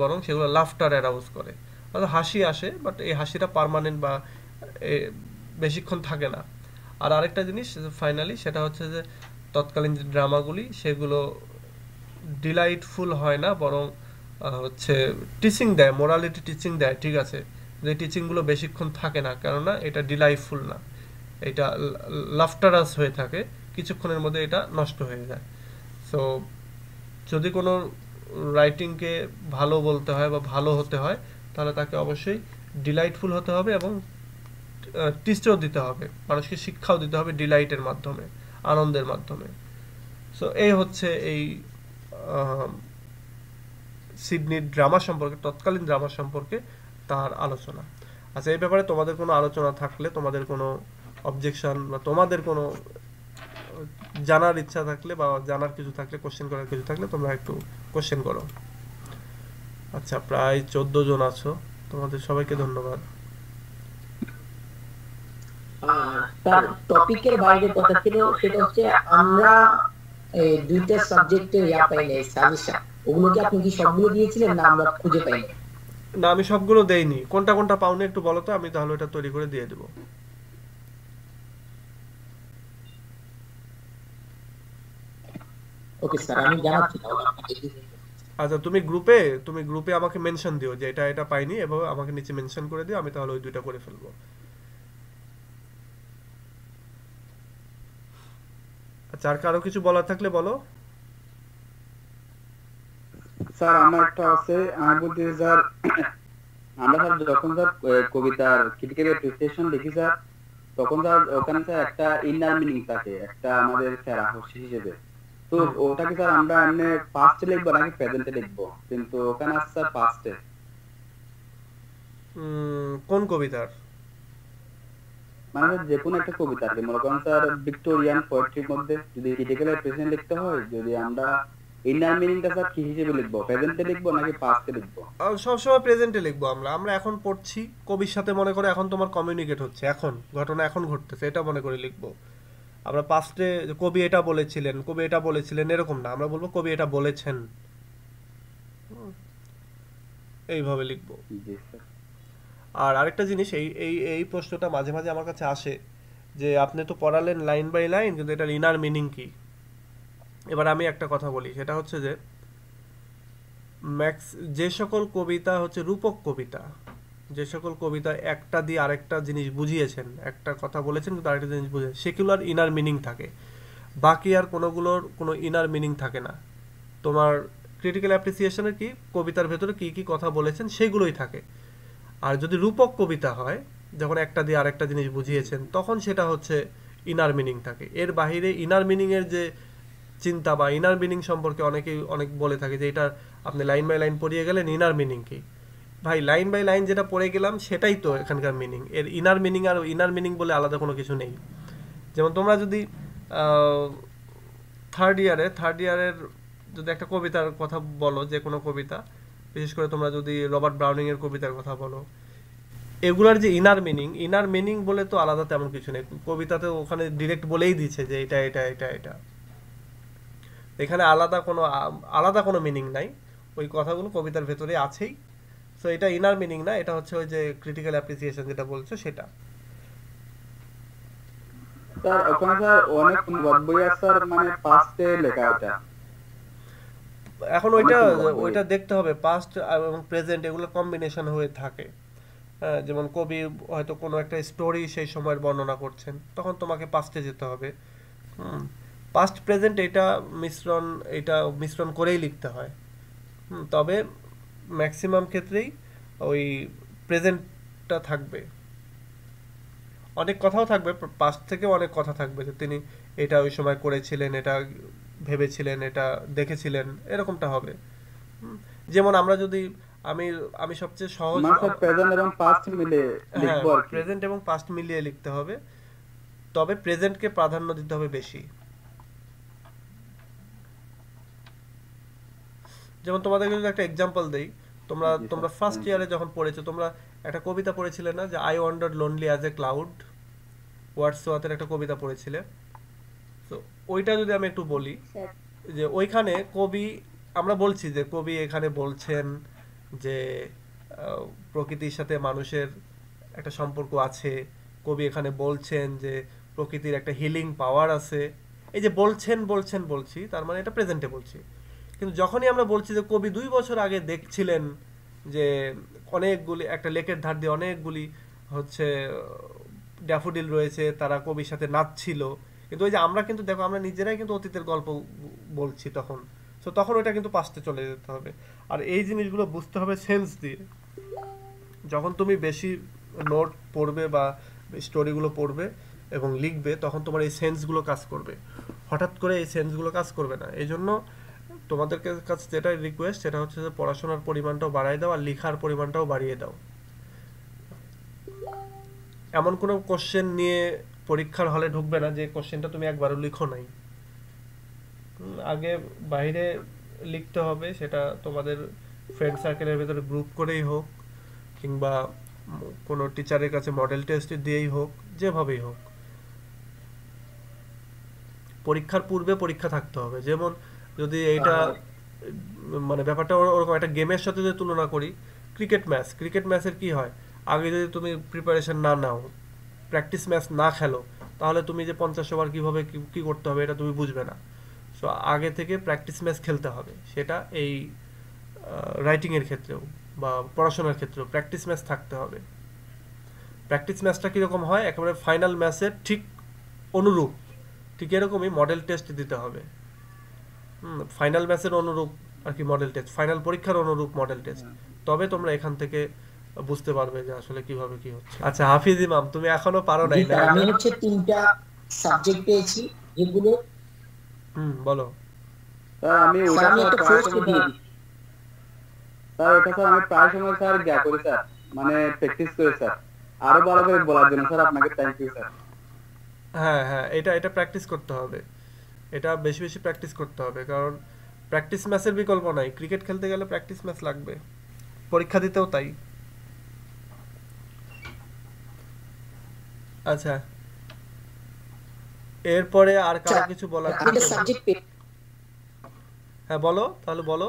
বরং সেগুলো লাফটার অ্যারাউজ করে, অর্থাৎ হাসি আসে বাট এই হাসিটা পার্মানেন্ট বা বেশিক্ষণ থাকে না। আর আরেকটা জিনিস ফাইনালি সেটা হচ্ছে যে তৎকালীন যে ড্রামাগুলি সেগুলো ডিলাইটফুল হয় না, বরং হচ্ছে টিচিং দেয়, মোরালিটি টিচিং দেয়, ঠিক আছে, যে টিচিংগুলো বেশিক্ষণ থাকে না, কেননা এটা ডিলাইটফুল না, এটা লাফটারাস হয়ে থাকে, কিছুক্ষণের মধ্যে এটা নষ্ট হয়ে যায়। সো যদি কোনো রাইটিংকে ভালো বলতে হয় বা ভালো হতে হয় তাহলে তাকে অবশ্যই ডিলাইটফুল হতে হবে এবং টিচও দিতে হবে, মানুষকে শিক্ষাও দিতে হবে ডিলাইটের মাধ্যমে, আনন্দের মাধ্যমে। সো এই হচ্ছে এই সিডনির ড্রামা সম্পর্কে, তৎকালীন ড্রামা সম্পর্কে তার আলোচনা। আচ্ছা, এই ব্যাপারে তোমাদের কোনো আলোচনা থাকলে, তোমাদের কোনো অবজেকশন বা তোমাদের কোনো জানার ইচ্ছা থাকলে বা জানার কিছু থাকলে, কোশ্চেন করার কিছু থাকলে তোমরা একটু কোশ্চেন করো। আচ্ছা, প্রায় 14 জন আছো, তোমাদের সবাইকে ধন্যবাদ। তার টপিকের বাইরে কথা ছিল, সেটা হচ্ছে আমরা এই দুইটা সাবজেক্টে পাইনি সাজেশন, ওগুলো কি আপনি কি সবগুলো দিয়েছিলেন না আমরা খুঁজে পাইনি? না, আমি সবগুলো দেইনি, কোনটা কোনটা পাওনি একটু বলো তো, আমি তাহলে এটা তৈরি করে দিয়ে দেব। ওকে স্যার, আমি জানাচ্ছি। আচ্ছা, তুমি গ্রুপে আমাকে মেনশন দিও যে এটা এটা পাইনি, এভাবে আমাকে নিচে মেনশন করে দিও, আমি তাহলে ওই দুইটা করে ফেলবো। আচ্ছা, আর কারো কিছু বলার থাকলে বলো। স্যার আমার একটা আছে, আমি বলতে স্যার আমরা যখন স্যার কবিতার ক্রিটিক্যাল প্রিপারেশন লিখি স্যার, তখন স্যার ওখানে স্যার একটা ইনার মিনিং থাকে, একটা আমাদের ফেরা হচ্ছে হিসেবে, তো ওটাকে স্যার আমরা এমনি পাস্টে লিখবো নাকি প্রেজেন্টে লিখবো? কিন্তু ওখানে আছে স্যার পাস্টে। কোন কবিতার? মানে যে কোনো একটা কবিতা আছে, মনে করেন স্যার ভিক্টোরিয়ান পোয়েট্রির মধ্যে যদি ক্রিটিক্যাল প্রিপারেশন লিখতে হয়, যদি আমরা ইনার মিনিংটা স্যার কি হিসেবে লিখবো, প্রেজেন্টে লিখবো নাকি পাস্টে লিখবো? সবসময় প্রেজেন্টে লিখবো। আমরা এখন পড়ছি কবির সাথে, মনে করে এখন তোমার কমিউনিকেট হচ্ছে, এখন ঘটনা এখন ঘটতেছে, এটা মনে করে লিখবো। আমরা পাস্টে কবি এটা বলেছিলেন, কবি এটা বলেছিলেন, এরকম না, আমরা বলবো কবি এটা বলেছেন, এইভাবে লিখবো। আর আরেকটা জিনিস, এই এই এই প্রশ্নটা মাঝে মাঝে আমার কাছে আসে যে আপনি তো পড়ালেন লাইন বাই লাইন, কিন্তু এটার ইনার মিনিং কি? এবার আমি একটা কথা বলি, সেটা হচ্ছে যে যে সকল কবিতা হচ্ছে রূপক কবিতা, যে সকল কবিতা একটা দিয়ে আরেকটা জিনিস বুঝিয়েছেন, একটা কথা বলেছেন কিন্তু আরেকটা জিনিস বুঝিয়েছেন, সেগুলোর ইনার মিনিং থাকে, বাকি আর কোনোগুলোর কোনো ইনার মিনিং থাকে না। তোমার ক্রিটিক্যাল অ্যাপ্রিসিয়েশনের কি কবিতার ভেতরে কি কি কথা বলেছেন সেগুলোই থাকে। আর যদি রূপক কবিতা হয়, যখন একটা দিয়ে আরেকটা জিনিস বুঝিয়েছেন, তখন সেটা হচ্ছে ইনার মিনিং থাকে। এর বাহিরে ইনার মিনিংয়ের যে চিন্তা বা ইনার মিনিং সম্পর্কে অনেকেই অনেক বলে থাকে যে এটা আপনি লাইন বাই লাইন পড়িয়ে গেলেন, ইনার মিনিং কি? ভাই, লাইন বাই লাইন যেটা পড়ে গেলাম সেটাই তো এখানকার মিনিং। এর ইনার মিনিং আর ইনার মিনিং বলে আলাদা কোনো কিছু নেই। যেমন তোমরা যদি থার্ড ইয়ারের যদি একটা কবিতার কথা বলো, যে কোনো কবিতা, বিশেষ করে তোমরা যদি রবার্ট ব্রাউনিংয়ের কবিতার কথা বলো, এগুলার যে ইনার মিনিং বলে তো আলাদা তেমন কিছু নেই। কবিতাতে ওখানে ডিরেক্ট বলেই দিচ্ছে যে এটা এটা এটা এটা, এখানে আলাদা কোনো মিনিং নাই, ওই কথাগুলো কবিতার ভেতরে আছেই। সো এটা ইনার মিনিং না, এটা হচ্ছে ওই যে ক্রিটিক্যাল অ্যাপ্রিসিয়েশন যেটা বলছো সেটা। স্যার এখন স্যার অনেক অনুবাদ বই আছে স্যার, মানে পাস্টে লেখা এটা, এখন ওইটা দেখতে হবে পাস্ট এবং প্রেজেন্ট এগুলো কম্বিনেশন হয়ে থাকে। যেমন কবি হয়তো কোনো একটা স্টোরি সেই সময়ের বর্ণনা করছেন, তখন তোমাকে পাস্টে যেতে হবে। পাস্ট প্রেজেন্ট এটা মিশ্রণ করেই লিখতে হয়। তবে ম্যাক্সিমাম ক্ষেত্রেই ওই প্রেজেন্টটা থাকবে, অনেক কথাও থাকবে, পাস্ট থেকেও অনেক কথা থাকবে যে তিনি এটা ওই সময় করেছিলেন, এটা ভেবেছিলেন, এটা দেখেছিলেন, এরকমটা হবে। যেমন আমরা যদি আমি সবচেয়ে সহজ প্রেজেন্ট এবং পাস্ট মিলিয়ে লিখতে হবে, তবে প্রেজেন্টকে প্রাধান্য দিতে হবে বেশি। যেমন তোমাদেরকে যদি একটা এক্সাম্পল দেই, তোমরা ফার্স্ট ইয়ারে যখন পড়েছো, তোমরা একটা কবিতা পড়েছিলে না, যে I wandered lonely as a cloud, ওয়ার্ডসওয়ার্থের একটা কবিতা পড়েছিলে। তো ওইটা যদি আমি একটু বলি, যে ওইখানে কবি, আমরা বলছি যে কবি এখানে বলছেন যে প্রকৃতির সাথে মানুষের একটা সম্পর্ক আছে, কবি এখানে বলছেন যে প্রকৃতির একটা হিলিং পাওয়ার আছে। এই যে বলছি, তার মানে এটা প্রেজেন্টে বলছি। কিন্তু যখনই আমরা বলছি যে কবি 2 বছর আগে দেখছিলেন যে অনেকগুলি, একটা লেকের ধার দিয়ে অনেকগুলি হচ্ছে ড্যাফোডিল রয়েছে, তারা কবির সাথে নাচছিল, কিন্তু ওই যে আমরা কিন্তু দেখো আমরা নিজেরাই কিন্তু অতীতের গল্প বলছি তখন। তো তখন ওইটা কিন্তু পাস্টে চলে যেতে হবে। আর এই জিনিসগুলো বুঝতে হবে সেন্স দিয়ে। যখন তুমি বেশি নোট পড়বে বা স্টোরিগুলো পড়বে এবং লিখবে, তখন তোমার এই সেন্সগুলো কাজ করবে। হঠাৎ করে এই সেন্সগুলো কাজ করবে না। এই জন্য তোমাদের কাছে যেটাই রিকোয়েস্ট, সেটা হচ্ছে যে পড়াশোনার পরিমাণটাও বাড়িয়ে দাও আর লেখার পরিমাণটাও বাড়িয়ে দাও। এমন কোনো কোশ্চেন নিয়ে পরীক্ষার হলে ঢুকবে না যে কোশ্চেনটা তুমি একবারও লিখো নাই। আগে বাইরে লিখতে হবে, সেটা তোমাদের ফ্রেন্ড সার্কেলের ভিতরে গ্রুপ করেই হোক, কিংবা কোনো টিচারের কাছে মডেল টেস্ট দিয়েই হোক, যেভাবেই হোক। পরীক্ষার পূর্বে পরীক্ষা থাকতে হবে। যেমন যদি এইটা মানে ব্যাপারটা ওরকম একটা গেমের সাথে যদি তুলনা করি, ক্রিকেট ম্যাচের কি হয়, আগে যদি তুমি প্রিপারেশন না নাও, প্র্যাকটিস ম্যাচ না খেলো, তাহলে তুমি যে 50 ওভার কীভাবে কী করতে হবে এটা তুমি বুঝবে না। সো আগে থেকে প্র্যাকটিস ম্যাচ খেলতে হবে। সেটা এই রাইটিংয়ের ক্ষেত্রেও বা পড়াশোনার ক্ষেত্রেও প্র্যাকটিস ম্যাচ থাকতে হবে। প্র্যাকটিস ম্যাচটা কীরকম হয়, একেবারে ফাইনাল ম্যাচের ঠিক অনুরূপ, ঠিক এরকমই মডেল টেস্ট দিতে হবে। ফাইনাল ম্যাচের অনুরূপ আর কি মডেল টেস্ট, ফাইনাল পরীক্ষার অনুরূপ মডেল টেস্ট। তবে তোমরা এখান থেকে বুঝতে পারবে যে আসলে কিভাবে কি হচ্ছে। আচ্ছা হাফিজ ইমাম, তুমি এখনো পারো নাই না? আমি হচ্ছে 3টা সাবজেক্ট পেয়েছি, এগুলো বলো। আমি ওটা একটা ফোর্স দিয়ে দিই স্যার, এটা স্যার আমি প্রায় সময় স্যার যা করি স্যার, মানে প্র্যাকটিস করি স্যার। আরো ভালো করে বলার জন্য স্যার আপনাকে থ্যাংক ইউ স্যার। হ্যাঁ এটা প্র্যাকটিস করতে হবে, এটা বেশি প্র্যাকটিস করতে হবে, কারণ প্র্যাকটিস ম্যাচের বিকল্প নাই। ক্রিকেট খেলতে গেলে প্র্যাকটিস ম্যাচ লাগবে, পরীক্ষা দিতেও তাই। আচ্ছা এরপরে আর কারো কিছু বলার? হ্যাঁ বলো, তাহলে বলো।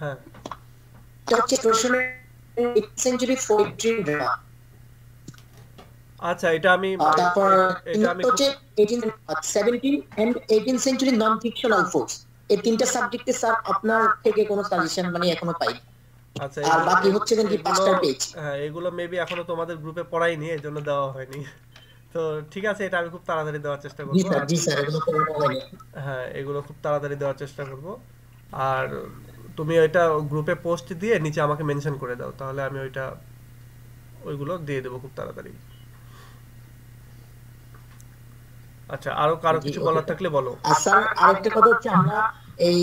হ্যাঁ 8th century poetry drama। আচ্ছা এটা আমি তারপর হচ্ছে 17 and 18th century non fictional prose এই তিনটা সাবজেক্টে স্যার আপনার থেকে কোনো সাজেশন মানে এখনো পাই। আচ্ছা আর বাকি হচ্ছে কি 5টা পেজ হ্যাঁ এগুলো মেবি এখনো তোমাদের গ্রুপে পড়াই নি এজন্য দেওয়া হয়নি তো ঠিক আছে এটা আমি খুব তাড়াতাড়ি দেওয়ার চেষ্টা করব। জি স্যার এগুলো হ্যাঁ এগুলো খুব তাড়াতাড়ি দেওয়ার চেষ্টা করব আর তুমি ওইটা গ্রুপে পোস্ট দিয়ে নিচে আমাকে মেনশন করে দাও তাহলে আমি ওইটা ওইগুলো দিয়ে দেব খুব তাড়াতাড়ি। আচ্ছা আরো কারো কিছু বলার থাকলে বলো। আচ্ছা আরেকটা কথা হচ্ছে আমরা এই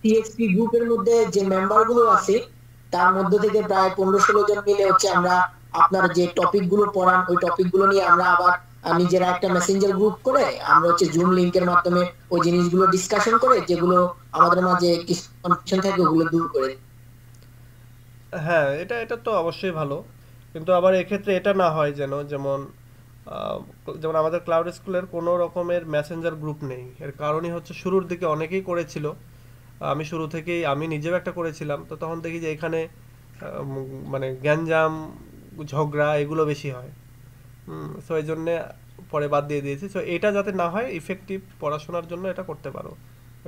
টিএসপি গ্রুপের মধ্যে যে মেম্বারগুলো আছে তার মধ্যে থেকে প্রায় 15-16 জন মিলে হচ্ছে আমরা আপনার যে টপিকগুলো পড়ান ওই টপিকগুলো নিয়ে আমরা আবার নিজেরা একটা মেসেঞ্জার গ্রুপ করে আমরা হচ্ছে জুম লিংকের মাধ্যমে ওই জিনিসগুলো ডিসকাশন করে যেগুলো আমাদের মাঝে কিছু কনফিউশন থাকে ওগুলো দূর করে। হ্যাঁ এটা এটা তো অবশ্যই ভালো কিন্তু আবার এই ক্ষেত্রে এটা না হয় যেন যেমন আমাদের ক্লাউড স্কুলের কোনো রকমের মেসেঞ্জার গ্রুপ নেই এর কারণই হচ্ছে শুরুর দিকে অনেকেই করেছিল আমি শুরু থেকেই আমি নিজেও একটা করেছিলাম তো তখন দেখি যে এখানে মানে গ্যাঞ্জাম ঝগড়া এগুলো বেশি হয় সো এই জন্যে পরে বাদ দিয়ে দিয়েছি। সো এটা যাতে না হয় ইফেক্টিভ পড়াশোনার জন্য এটা করতে পারো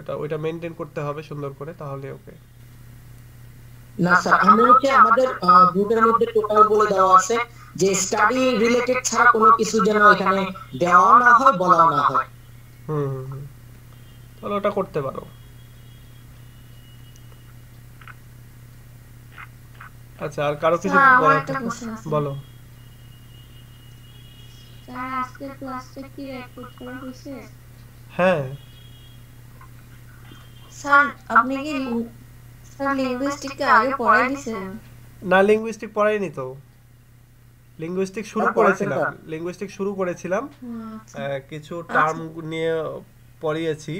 এটা ওইটা মেনটেন করতে হবে সুন্দর করে তাহলে ওকে। না স্যার আমরা হচ্ছে আমাদের গ্রুপের মধ্যে টোটাল বলে দেওয়া আছে যে স্টাডি রিলেটেড ছাড়া কোনো কিছু যেন এখানে দেওয়া না হয় বলা না হয়। তাহলে ওটা করতে পারো। আচ্ছা আর কারো কিছু বলো। স্যার আজকের ক্লাসটা কি রেকর্ড করা হয়েছে? হ্যাঁ স্যার আপনি কি স্যার লিঙ্গুইস্টিক আগে পড়াই দিয়েছেন? না লিঙ্গুইস্টিক পড়াইনি তো লিঙ্গুইস্টিক শুরু করেছিলাম কিছু টার্ম নিয়ে পড়িয়েছি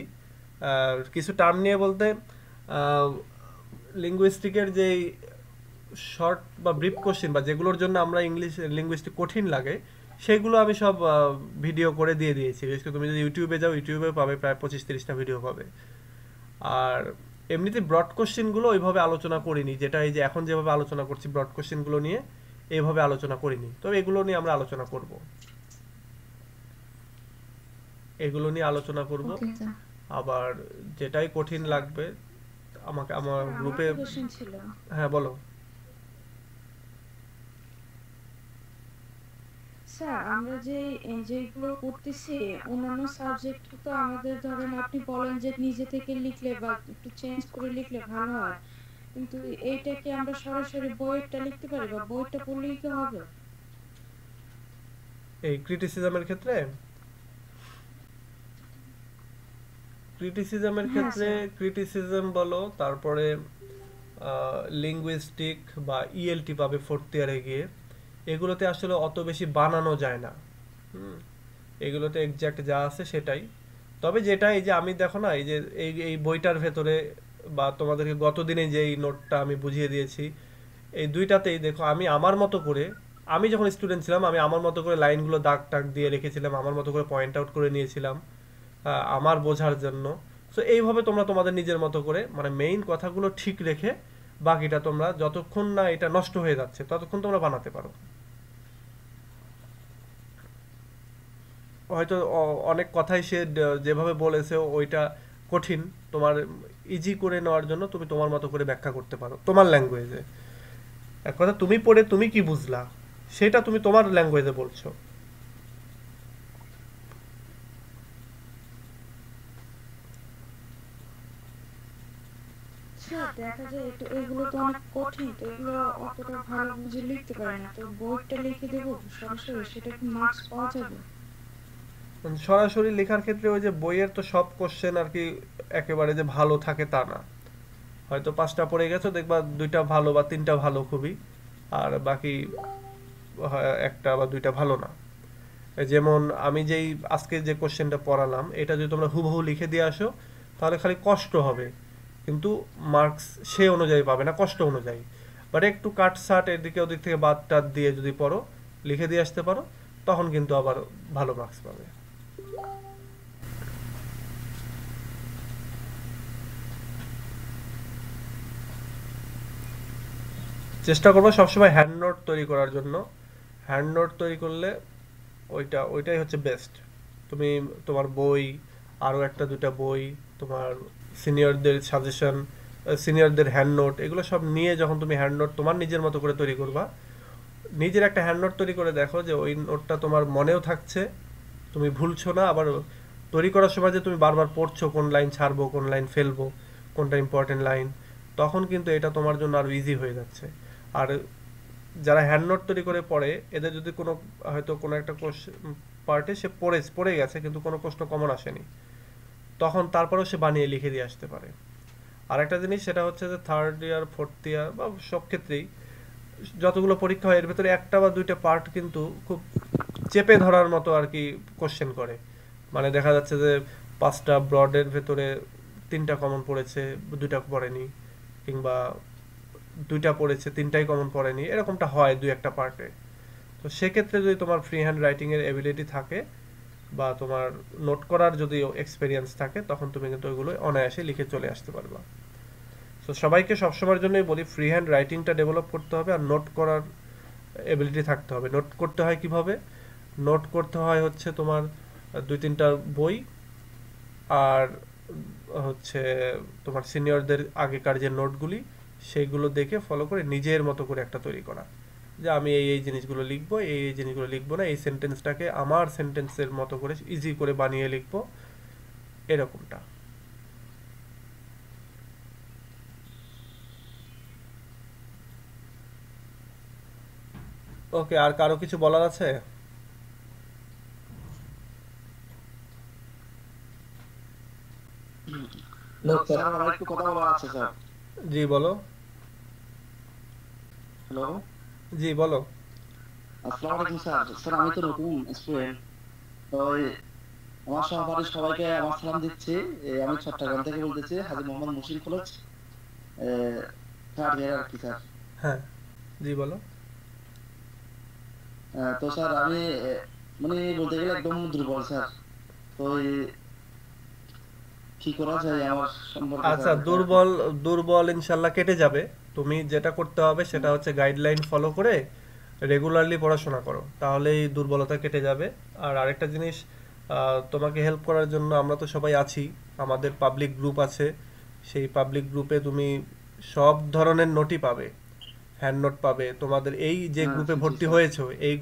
কিছু টার্ম নিয়ে বলতে লিঙ্গুইস্টিকের যে শর্ট বা ব্রিফ কোশ্চেন বা যেগুলোর জন্য আমরা ইংলিশ লিঙ্গুইস্টিক কঠিন লাগে সেগুলো আমি সব ভিডিও করে দিয়ে দিয়েছি বিশেষ করে তুমি যদি ইউটিউবে যাও ইউটিউবে পাবে প্রায় 25-30টা ভিডিও পাবে। আর এমনিতে ব্রড কোশ্চেনগুলো ওইভাবে আলোচনা করিনি যেটা এই যে এখন যেভাবে আলোচনা করছি ব্রড কোশ্চেনগুলো নিয়ে এইভাবে আলোচনা করিনি তবে এগুলো নিয়ে আমরা আলোচনা করব আবার যেটাই কঠিন লাগবে আমাকে আমার গ্রুপে হ্যাঁ বলো। স্যার আমরা যেগুলো করতেছি অন্যান্য সাবজেক্ট তো আমাদের ধরেন আপনি বলেন যে নিজে থেকে লিখলে বা একটু চেঞ্জ করে লিখলে ভালো হয় কিন্তু এইটা কি আমরা সরাসরি বইটা লিখতে পারি বা বইটা পড়লেই কি হবে এই ক্রিটিসিজমের ক্ষেত্রে? ক্রিটিসিজম বলো তারপরে লিঙ্গুইস্টিক বা ইএলটি পাবে 4th ইয়ারে গিয়ে এগুলোতে আসলে অত বেশি বানানো যায় না এগুলোতে এক্সাক্ট যা আছে সেটাই তবে যেটা এই যে আমি দেখো না এই যে এই বইটার ভেতরে বা তোমাদেরকে গতদিনে যে এই নোটটা আমি বুঝিয়ে দিয়েছি এই দুইটাতেই দেখো আমি আমার মতো করে আমি যখন স্টুডেন্ট ছিলাম আমি আমার মতো করে লাইনগুলো দাগ টাগ দিয়ে রেখেছিলাম আমার মতো করে পয়েন্ট আউট করে নিয়েছিলাম আমার বোঝার জন্য। সো এইভাবে তোমরা তোমাদের নিজের মতো করে মানে মেইন কথাগুলো ঠিক রেখে বাকিটা তোমরা যতক্ষণ না এটা নষ্ট হয়ে যাচ্ছে ততক্ষণ তোমরা বানাতে পারো। হয়তো অনেক কথাই সে যেভাবে বলেছে ওইটা কঠিন তোমার ইজি করে নেওয়ার জন্য তুমি তোমার মতো করে ব্যাখ্যা করতে পারো তোমার ল্যাঙ্গুয়েজে এক কথা তুমি পড়ে তুমি কি বুঝলা সেটা তুমি তোমার ল্যাঙ্গুয়েজে বলছো। দেখা যায় এগুলো তো অনেক কঠিন তো এগুলো অতটা ভালো বুঝে লিখতে পারে না তো বইটা লিখে দেবো সরাসরি সেটা কি মার্কস পাওয়া যাবে? সরাসরি লেখার ক্ষেত্রে ওই যে বইয়ের তো সব কোশ্চেন আর কি একেবারে যে ভালো থাকে তা না হয়তো 5টা পড়ে গেছো দেখবা 2টা ভালো বা 3টা ভালো খুবই আর বাকি 1টা বা 2টা ভালো না। যেমন আমি যেই আজকে যে কোশ্চেনটা পড়ালাম এটা যদি তোমরা হুবহু লিখে দিয়ে আসো তাহলে খালি কষ্ট হবে কিন্তু মার্কস সে অনুযায়ী পাবে না কষ্ট অনুযায়ী বাট একটু কাটসাট এদিকে ওদিক থেকে বাদ টাদ দিয়ে যদি পড়ো লিখে দিয়ে আসতে পারো তখন কিন্তু আবার ভালো মার্কস পাবে। চেষ্টা করব সবসময় হ্যান্ড নোট তৈরি করার জন্য। হ্যান্ড নোট তৈরি করলে ওইটাই হচ্ছে বেস্ট। তুমি তোমার বই, আরও একটা দুটা বই, তোমার সিনিয়রদের সাজেশন, সিনিয়রদের হ্যান্ড নোট, এগুলো সব নিয়ে যখন তুমি হ্যান্ড নোট তোমার নিজের মতো করে তৈরি করবা, নিজের একটা হ্যান্ড নোট তৈরি করে দেখো যে ওই নোটটা তোমার মনেও থাকছে, তুমি ভুলছো না। আবার তৈরি করার সময় যে তুমি বারবার পড়ছো কোন লাইন ছাড়বো, কোন লাইন ফেলবো, কোনটা ইম্পর্টেন্ট লাইন, তখন কিন্তু এটা তোমার জন্য আরও ইজি হয়ে যাচ্ছে। আর যারা হ্যান্ড নোট তৈরি করে পড়ে, এদের যদি কোনো হয়তো কোনো একটা পার্টে সে পড়ে গেছে কিন্তু কোনো প্রশ্ন কমন আসেনি, তখন তারপরেও সে বানিয়ে লিখে দিয়ে আসতে পারে। আর একটা জিনিস সেটা হচ্ছে যে থার্ড ইয়ার, ফোর্থ ইয়ার বা সব ক্ষেত্রেই যতগুলো পরীক্ষা হয় এর ভেতরে একটা বা দুইটা পার্ট কিন্তু খুব চেপে ধরার মতো আর কি কোশ্চেন করে। মানে দেখা যাচ্ছে যে 5টা ব্রডের ভেতরে 3টা কমন পড়েছে, 2টা পড়েনি, কিংবা 2টা পড়েছে 3টাই কমন পড়েনি, এরকমটা হয় 2-1টা পার্টে। তো সেক্ষেত্রে যদি তোমার ফ্রি হ্যান্ড রাইটিংয়ের অ্যাবিলিটি থাকে বা তোমার নোট করার যদি এক্সপিরিয়েন্স থাকে, তখন তুমি কিন্তু ওইগুলো অনায়াসে লিখে চলে আসতে পারবা। তো সবাইকে সবসময়ের জন্যই বলি ফ্রি হ্যান্ড রাইটিংটা ডেভেলপ করতে হবে, আর নোট করার অ্যাবিলিটি থাকতে হবে। নোট করতে হয় কিভাবে? নোট করতে হয় হচ্ছে তোমার 2-3টা বই, আর হচ্ছে তোমার সিনিয়রদের আগেকার যে নোটগুলি সেইগুলো দেখে ফলো করে নিজের মতো করে একটা তৈরি করা, যে আমি এই জিনিসগুলো লিখবো, এই জিনিসগুলো লিখবো না, এই সেন্টেন্সটাকে আমার সেন্টেন্সের মতো করে ইজি করে বানিয়ে লিখবো, এরকমটা। ওকে, আর কারো কিছু বলার আছে? জি বলো। হ্যালো, জি বলো। আসসালামু আলাইকুম স্যার। স্যার, আমি তো নতুন স্টুডেন্ট, তো আমার সহপাঠী সবাইকে আমার সালাম দিচ্ছি। আমি চট্টগ্রাম থেকে বলতেছি, Haji Mohammad Mushid college, third year আর কি স্যার। হ্যাঁ জি বলো। তো স্যার আমি মানে বলতে গেলে একদম দুর্বল স্যার, তো কি করা যায় আমার সম্পর্কে? আচ্ছা, দুর্বল ইনশাআল্লাহ কেটে যাবে। তুমি যেটা করতে হবে সেটা হচ্ছে গাইডলাইন ফলো করে রেগুলারলি পড়াশোনা করো, তাহলেই দুর্বলতা কেটে যাবে। আর আরেকটা জিনিস, তোমাকে হেল্প করার জন্য আমরা তো সবাই আছি, আমাদের পাবলিক গ্রুপ আছে, সেই পাবলিক গ্রুপে তুমি সব ধরনের নোটই পাবে, হ্যান্ড নোট পাবে। তোমাদের এই যে গ্রুপে ভর্তি হয়েছো, এই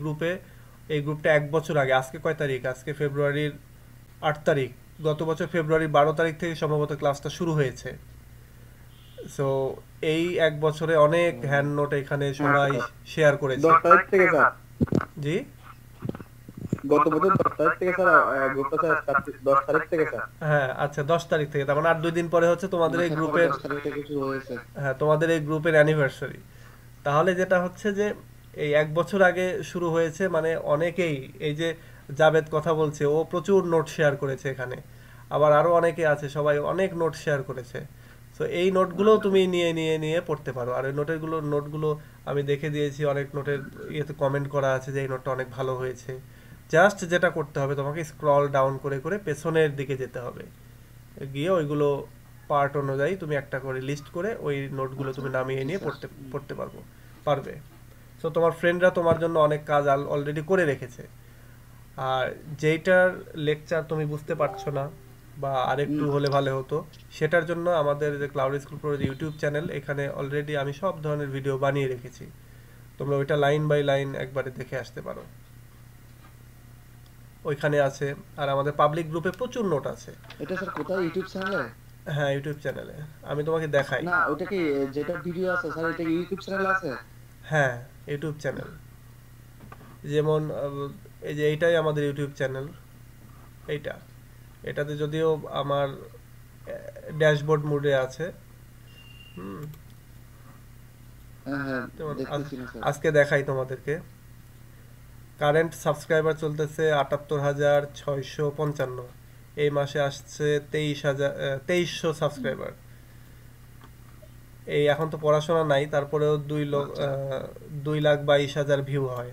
গ্রুপটা 1 বছর আগে, আজকে কয় তারিখ? আজকে ফেব্রুয়ারির 8 তারিখ, গত বছর ফেব্রুয়ারির 12 তারিখ থেকে সম্ভবত ক্লাসটা শুরু হয়েছে। সো এই 1 বছরে অনেক হ্যান্ড নোট এখানে সবাই শেয়ার করেছে। জি, গত বছর 10 তারিখ থেকে স্যার গ্রুপটা, স্যার 10 তারিখ থেকে স্যার। হ্যাঁ আচ্ছা, 10 তারিখ থেকে, তার মানে আর 2 দিন পরে হচ্ছে তোমাদের এই গ্রুপের, হ্যাঁ তোমাদের এই গ্রুপের অ্যানিভার্সারি। তাহলে যেটা হচ্ছে যে এই 1 বছর আগে শুরু হয়েছে, মানে অনেকেই, এই যে জাবেদ কথা বলছে, ও প্রচুর নোট শেয়ার করেছে এখানে, আবার আরও অনেকে আছে, সবাই অনেক নোট শেয়ার করেছে। তো এই নোটগুলো তুমি নিয়ে নিয়ে নিয়ে পড়তে পারো। আর ওই নোটগুলো আমি দেখে দিয়েছি, অনেক নোটের ইয়েতে কমেন্ট করা আছে যে এই নোটটা অনেক ভালো হয়েছে। জাস্ট যেটা করতে হবে, তোমাকে স্ক্রল ডাউন করে করে পেছনের দিকে যেতে হবে, গিয়ে ওইগুলো পার্ট অনুযায়ী তুমি একটা করে লিস্ট করে ওই নোটগুলো তুমি নামিয়ে নিয়ে পড়তে পারবে। সো তোমার ফ্রেন্ডরা তোমার জন্য অনেক কাজ অলরেডি করে রেখেছে। আর যেইটার লেকচার তুমি বুঝতে পারছো না বা আরেকটু হলে ভালো হতো, সেটার জন্য আমাদের যে cloud school pro YouTube channel, এখানে অলরেডি আমি সব ধরনের ভিডিও বানিয়ে রেখেছি, তোমরা ওইটা লাইন বাই লাইন একবারে দেখে আসতে পারো, ওইখানে আছে। আর আমাদের পাবলিক গ্রুপে প্রচুর নোট আছে। এটা স্যার কোথায়, ইউটিউব চ্যানেলে? হ্যাঁ ইউটিউব চ্যানেলে, আমি তোমাকে দেখাই। না ওটা কি যেটা ভিডিও আছে স্যার, এটা কি ইউটিউব চ্যানেলে আছে? হ্যাঁ ইউটিউব চ্যানেল, যেমন এই যে এইটাই আমাদের ইউটিউব চ্যানেল। এটাতে যদিও আমার ড্যাশবোর্ড মোডে আছে, আজকে দেখাই তোমাদেরকে। কারেন্ট সাবস্ক্রাইবার চলতেছে ৭৮,৬৫৫, এই মাসে আসছে 23,000-2300 সাবস্ক্রাইবার। এই এখন তো পড়াশোনা নাই, তারপরেও 2,22,000 ভিউ হয়।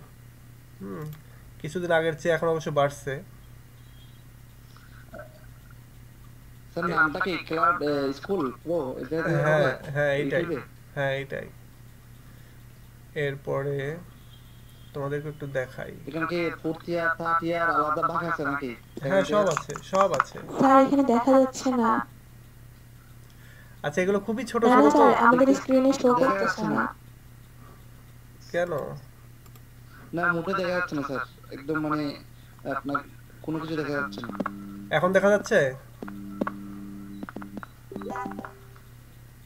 কিছুদিন আগের চেয়ে এখন অবশ্য বাড়ছে। স্যার নামটা কি ক্লাউড স্কুল প্রো? হ্যাঁ এইটাই। এরপরে তোমাদেরকে একটু দেখাই। এখানে কি ফুটিয়া ফাটিয়া আলাদা ভাগ আছে নাকি? হ্যাঁ সব আছে, সব আছে স্যার, এখানে দেখা যাচ্ছে না। আচ্ছা এগুলো খুবই ছোট ছোট, স্যার আমাদের স্ক্রিনে শো করতেছে না কেন? না মোটে দেখা যাচ্ছে না স্যার, একদম মানে আপনার কোনো কিছু দেখা যাচ্ছে না। এখন দেখা যাচ্ছে?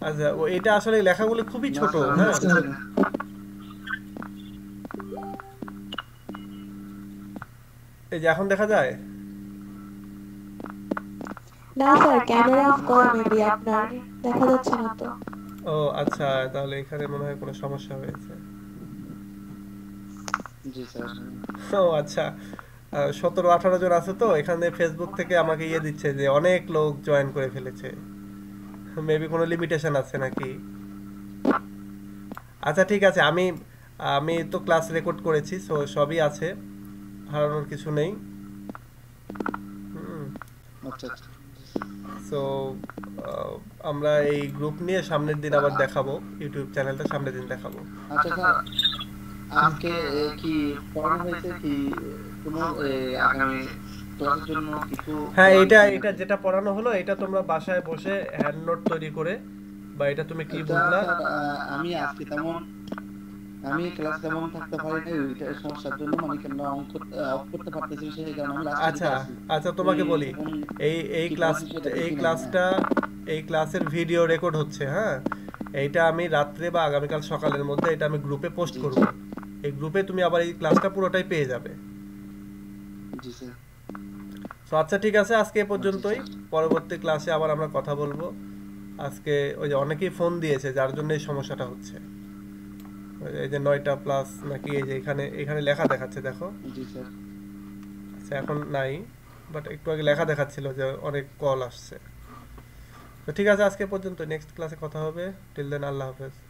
আচ্ছা ও এটা আসলে লেখাগুলো খুবই ছোট। হ্যাঁ এই যে এখন দেখা যায় না স্যার, ক্যামেরা অফ করা মেবি আপনার দেখা যাচ্ছে না তো। ও আচ্ছা তাহলে এখানে মনে হয় কোনো সমস্যা হয়েছে। জি স্যার। ও আচ্ছা 17-18 জন আছে তো এখানে, ফেসবুক থেকে আমাকে ইয়ে দিচ্ছে যে অনেক লোক জয়েন করে ফেলেছে, মেবি কোনো লিমিটেশন আছে নাকি। আচ্ছা ঠিক আছে, আমি তো ক্লাস রেকর্ড করেছি, সো সবই আছে, হারানোর কিছু নেই। সো আমরা এই গ্রুপ নিয়ে সামনের দিন আবার দেখাবো, ইউটিউব চ্যানেলটা সামনের দিন দেখাবো। আচ্ছা স্যার আজকে কি পড়ানো হয়েছে কি কোনো আগামী ক্লাসের জন্য কিছু? হ্যাঁ এটা এটা যেটা পড়ানো হলো এটা তোমরা বাসায় বসে হ্যান্ড নোট তৈরি করে, বা এটা তুমি কি বললা? আমি আজকে তেমন আমি ক্লাস তেমন থাকতে পারি না এই সমস্যার জন্য, মানে কেন অঙ্ক অফ করতে পারতেছি সেই কারণে আমি লাস্ট। আচ্ছা আচ্ছা তোমাকে বলি, এই ক্লাসের ভিডিও রেকর্ড হচ্ছে। হ্যাঁ এইটা আমি রাত্রে বা আগামীকাল সকালের মধ্যে এটা আমি গ্রুপে পোস্ট করব। এই গ্রুপে তুমি আবার এই ক্লাসটা পুরোটাই পেয়ে যাবে। জি স্যার। তো আচ্ছা ঠিক আছে, আজকে এ পর্যন্তই, পরবর্তী ক্লাসে আবার আমরা কথা বলবো। আজকে ওই যে অনেকেই ফোন দিয়েছে যার জন্য এই সমস্যাটা হচ্ছে, এই যে 9টা প্লাস নাকি এই যে এখানে এখানে লেখা দেখাচ্ছে দেখো। জি স্যার। আচ্ছা এখন নাই, বাট একটু আগে লেখা দেখাচ্ছিল যে অনেক কল আসছে। তো ঠিক আছে আজকে পর্যন্ত, নেক্সট ক্লাসে কথা হবে। টিল দেন আল্লাহ হাফেজ।